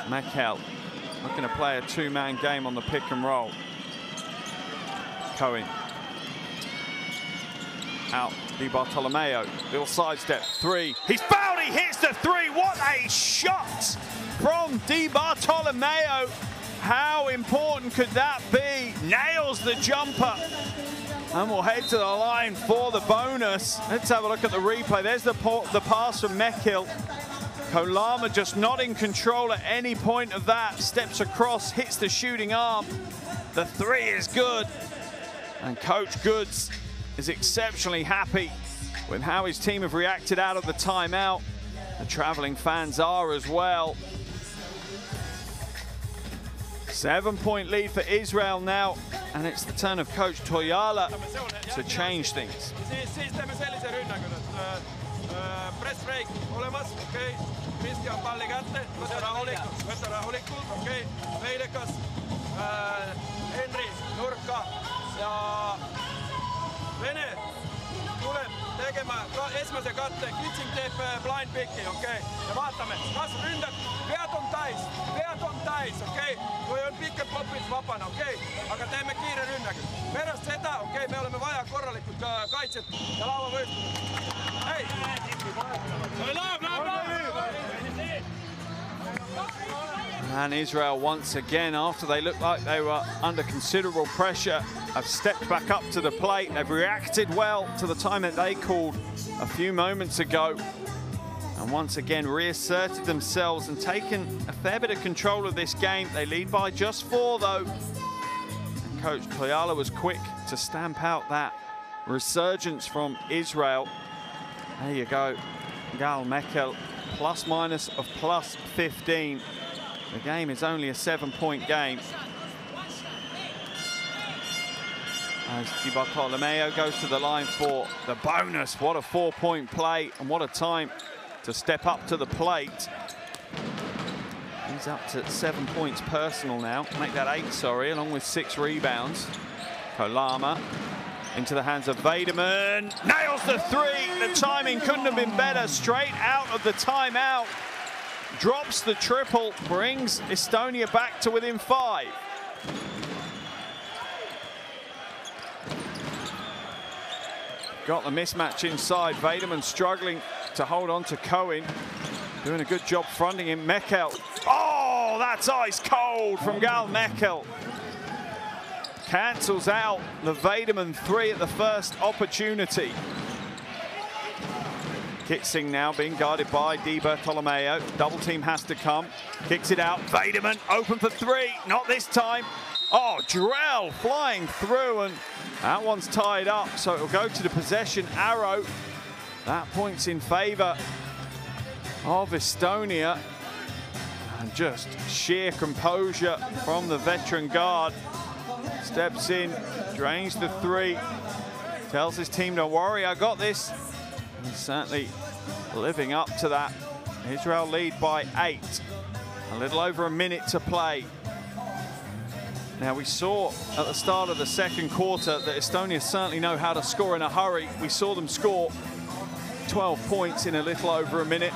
Mekel looking to play a two-man game on the pick and roll. Cohen out. Di Bartolomeo, little sidestep three. He's fouled. He hits the three. What a shot from Di Bartolomeo. How important could that be? Nails the jumper. And we'll head to the line for the bonus. Let's have a look at the replay. There's the, the pass from Mekel. Pulama just not in control at any point of that. Steps across, hits the shooting arm. The three is good. And Coach Goodes is exceptionally happy with how his team have reacted out of the timeout. The travelling fans are as well. Seven-point lead for Israel now, and it's the turn of coach Triala to change things. And Israel once again, after they looked like they were under considerable pressure, have stepped back up to the plate. They've reacted well to the time that they called a few moments ago, and once again reasserted themselves and taken a fair bit of control of this game. They lead by just four, though. And Coach Triala was quick to stamp out that resurgence from Israel. There you go, Gal Mekel, plus minus of plus fifteen. The game is only a seven-point game. As Di Bartolomeo goes to the line for the bonus. What a four-point play, and what a time to step up to the plate. He's up to seven points personal now. Make that eight, sorry, along with six rebounds. Pulama into the hands of Vederman. Nails the three. The timing couldn't have been better. Straight out of the timeout. Drops the triple, brings Estonia back to within five. Got the mismatch inside. Vederman struggling to hold on to Cohen. Doing a good job fronting him. Mekel. Oh, that's ice cold from Gal Mekel. Cancels out the Vederman three at the first opportunity. Kitsing now being guarded by Di Bartolomeo. Double team has to come. Kicks it out. Vederman open for three. Not this time. Oh, Drell flying through, and that one's tied up. So it'll go to the possession arrow. That point's in favour of Estonia. And just sheer composure from the veteran guard. Steps in, drains the three. Tells his team, don't worry, I got this. And certainly living up to that. Israel lead by eight. A little over a minute to play. Now, we saw at the start of the second quarter that Estonia certainly know how to score in a hurry. We saw them score twelve points in a little over a minute.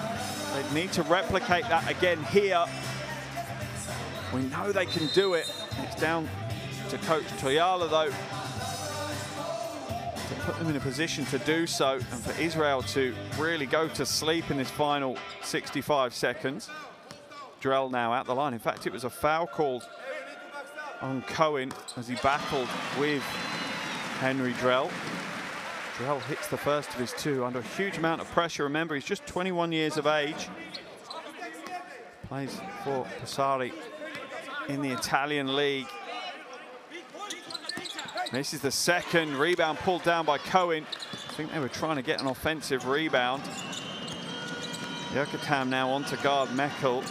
They need to replicate that again here. We know they can do it. It's down to Coach Triala, though, to put them in a position to do so, and for Israel to really go to sleep in this final sixty-five seconds. Drell now out the line. In fact, it was a foul called on Cohen as he battled with Henri Drell. Drell hits the first of his two under a huge amount of pressure. Remember, he's just twenty-one years of age. Plays for Passari in the Italian league. This is the second rebound pulled down by Cohen. I think they were trying to get an offensive rebound. Jurkatamm now on to guard Mekel.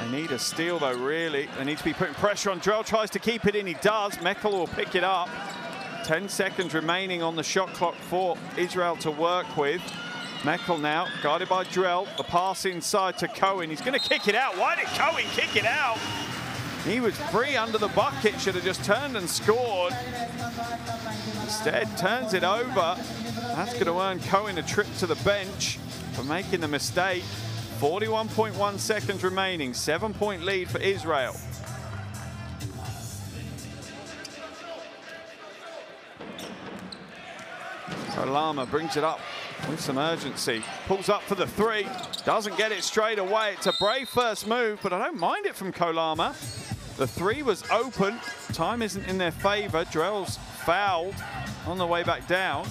They need a steal, though, really. They need to be putting pressure on. Drell tries to keep it in. He does. Mekel will pick it up. ten seconds remaining on the shot clock for Israel to work with. Mekel now guarded by Drell. The pass inside to Cohen. He's going to kick it out. Why did Cohen kick it out? He was free under the bucket, should have just turned and scored. Instead, turns it over. That's going to earn Cohen a trip to the bench for making the mistake. forty-one point one seconds remaining, seven-point lead for Israel. Pulama brings it up with some urgency. Pulls up for the three. Doesn't get it straight away. It's a brave first move, but I don't mind it from Pulama. The three was open. Time isn't in their favour. Drell's fouled on the way back down.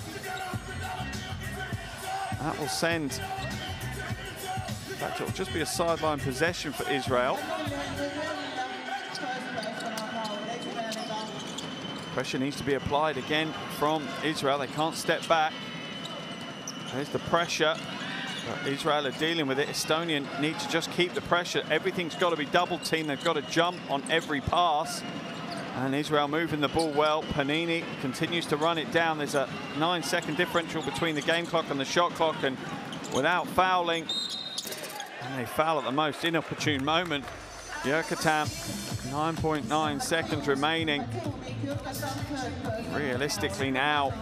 That will send... In fact, it'll just be a sideline possession for Israel. Pressure needs to be applied again from Israel. They can't step back. There's the pressure. Israel are dealing with it. Estonian need to just keep the pressure. Everything's got to be double team. They've got to jump on every pass. And Israel moving the ball well. Pnini continues to run it down. There's a nine second differential between the game clock and the shot clock. And without fouling, and they foul at the most inopportune moment. Jurkatamm, nine point nine seconds remaining. Realistically now,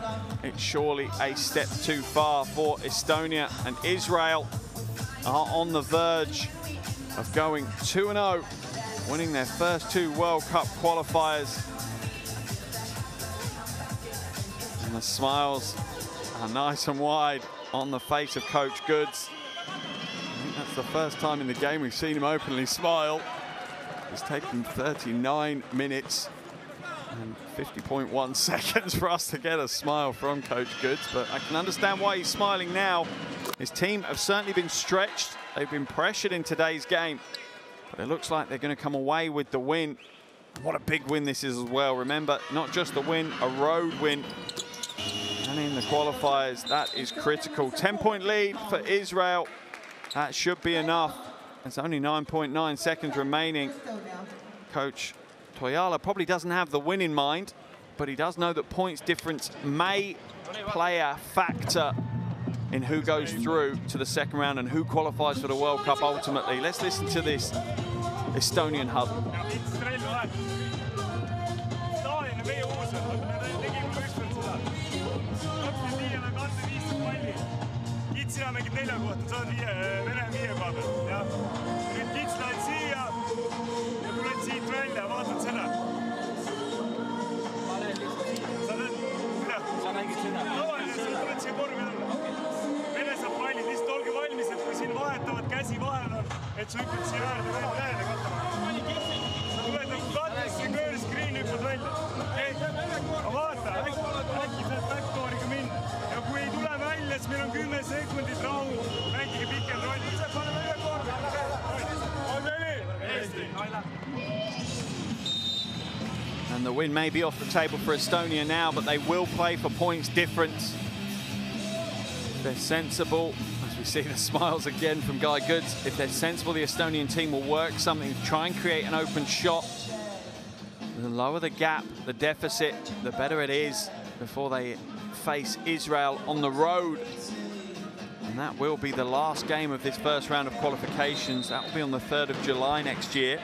it's surely a step too far for Estonia, and Israel are on the verge of going two and oh, winning their first two World Cup qualifiers. And the smiles are nice and wide on the face of Coach Goodes. I think that's the first time in the game we've seen him openly smile. It's taken thirty-nine minutes and fifty point one seconds for us to get a smile from Coach Goodes, but I can understand why he's smiling now. His team have certainly been stretched. They've been pressured in today's game, but it looks like they're going to come away with the win. What a big win this is as well. Remember, not just the win, a road win. And in the qualifiers, that is critical. ten point lead for Israel. That should be enough. There's only nine point nine seconds remaining. Coach Triala probably doesn't have the win in mind, but he does know that points difference may play a factor in who goes through to the second round and who qualifies for the World Cup ultimately. Let's listen to this Estonian hub. And the win may be off the table for Estonia now, but they will play for points difference. They're sensible. We see the smiles again from Guy Goodes. If they're sensible, the Estonian team will work something, try and create an open shot. The lower the gap, the deficit, the better it is before they face Israel on the road. And that will be the last game of this first round of qualifications. That will be on the third of July next year.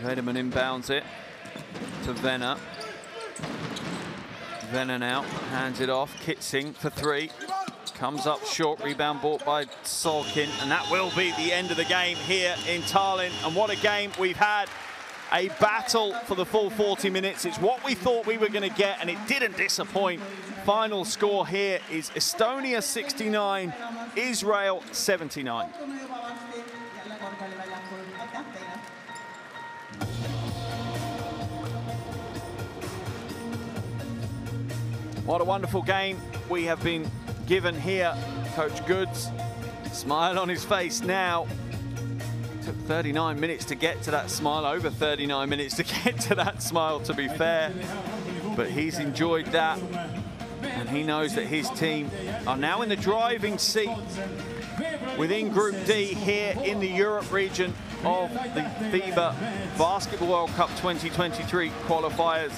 Vedeman inbounds it to Vena. Vena now hands it off. Kitsing for three. Comes up short, rebound bought by Sorkin, and that will be the end of the game here in Tallinn. And what a game we've had. A battle for the full forty minutes. It's what we thought we were going to get, and it didn't disappoint. Final score here is Estonia sixty-nine, Israel seventy-nine. What a wonderful game we have been given here. Coach Goodes, smile on his face now. Took thirty-nine minutes to get to that smile, over thirty-nine minutes to get to that smile, to be fair. But he's enjoyed that, and he knows that his team are now in the driving seat within Group D here in the Europe region of the FIBA Basketball World Cup twenty twenty-three qualifiers.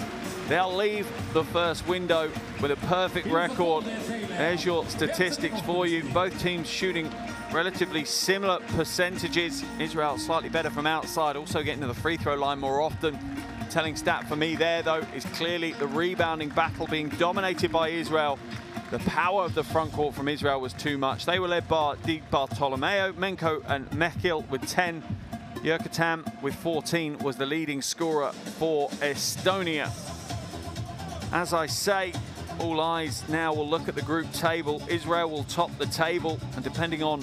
They'll leave the first window with a perfect record. There's your statistics for you. Both teams shooting relatively similar percentages. Israel slightly better from outside, also getting to the free throw line more often. Telling stat for me there, though, is clearly the rebounding battle being dominated by Israel. The power of the front court from Israel was too much. They were led by Di Bartolomeo, Menko and Mekel with ten. Jurkatamm with fourteen was the leading scorer for Estonia. As I say, all eyes now will look at the group table. Israel will top the table, and depending on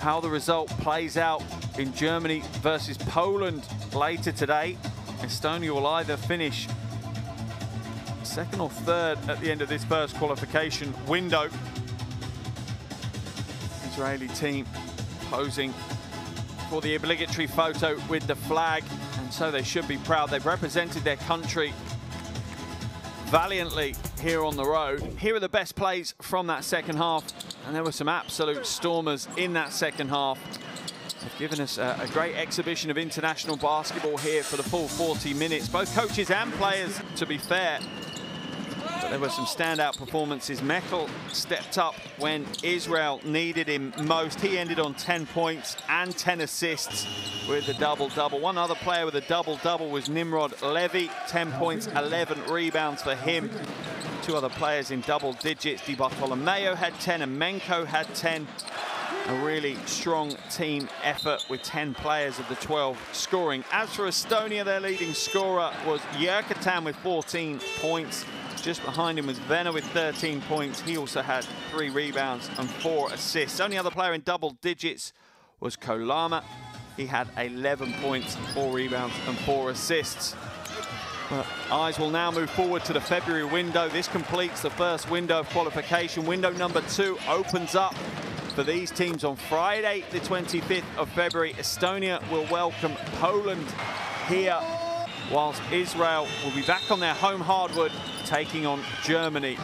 how the result plays out in Germany versus Poland later today, Estonia will either finish second or third at the end of this first qualification window. Israeli team posing for the obligatory photo with the flag. And so they should be proud. They've represented their country valiantly here on the road. Here are the best plays from that second half, and there were some absolute stormers in that second half. They've given us a, a great exhibition of international basketball here for the full forty minutes, both coaches and players, to be fair. But there were some standout performances. Mekel stepped up when Israel needed him most. He ended on ten points and ten assists with a double-double. One other player with a double-double was Nimrod Levy, ten points, eleven rebounds for him. Two other players in double digits. Di Bartolomeo had ten and Menko had ten. A really strong team effort with ten players of the twelve scoring. As for Estonia, their leading scorer was Jõgkam with fourteen points. Just behind him was Vena with thirteen points. He also had three rebounds and four assists. Only other player in double digits was Pulama. He had eleven points, four rebounds and four assists. But eyes will now move forward to the February window. This completes the first window of qualification. Window number two opens up for these teams on Friday, the twenty-fifth of February. Estonia will welcome Poland here, whilst Israel will be back on their home hardwood, taking on Germany.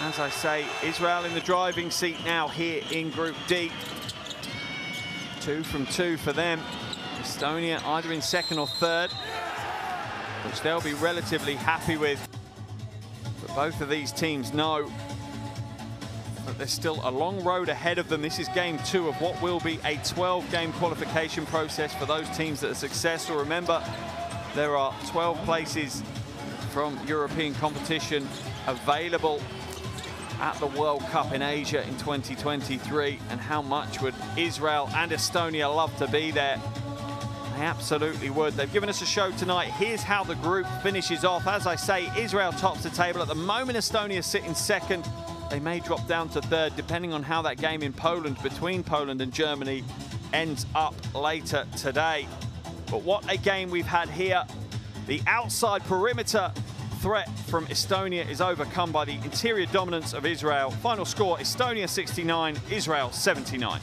As I say, Israel in the driving seat now here in Group D. Two from two for them. Estonia either in second or third, which they'll be relatively happy with. But both of these teams know but there's still a long road ahead of them. This is game two of what will be a twelve game qualification process for those teams that are successful. Remember, there are twelve places from European competition available at the World Cup in Asia in twenty twenty-three. And how much would Israel and Estonia love to be there? They absolutely would. They've given us a show tonight. Here's how the group finishes off. As I say, Israel tops the table at the moment. Estonia sitting second. They may drop down to third, depending on how that game in Poland, between Poland and Germany, ends up later today. But what a game we've had here. The outside perimeter threat from Estonia is overcome by the interior dominance of Israel. Final score, Estonia sixty-nine, Israel seventy-nine.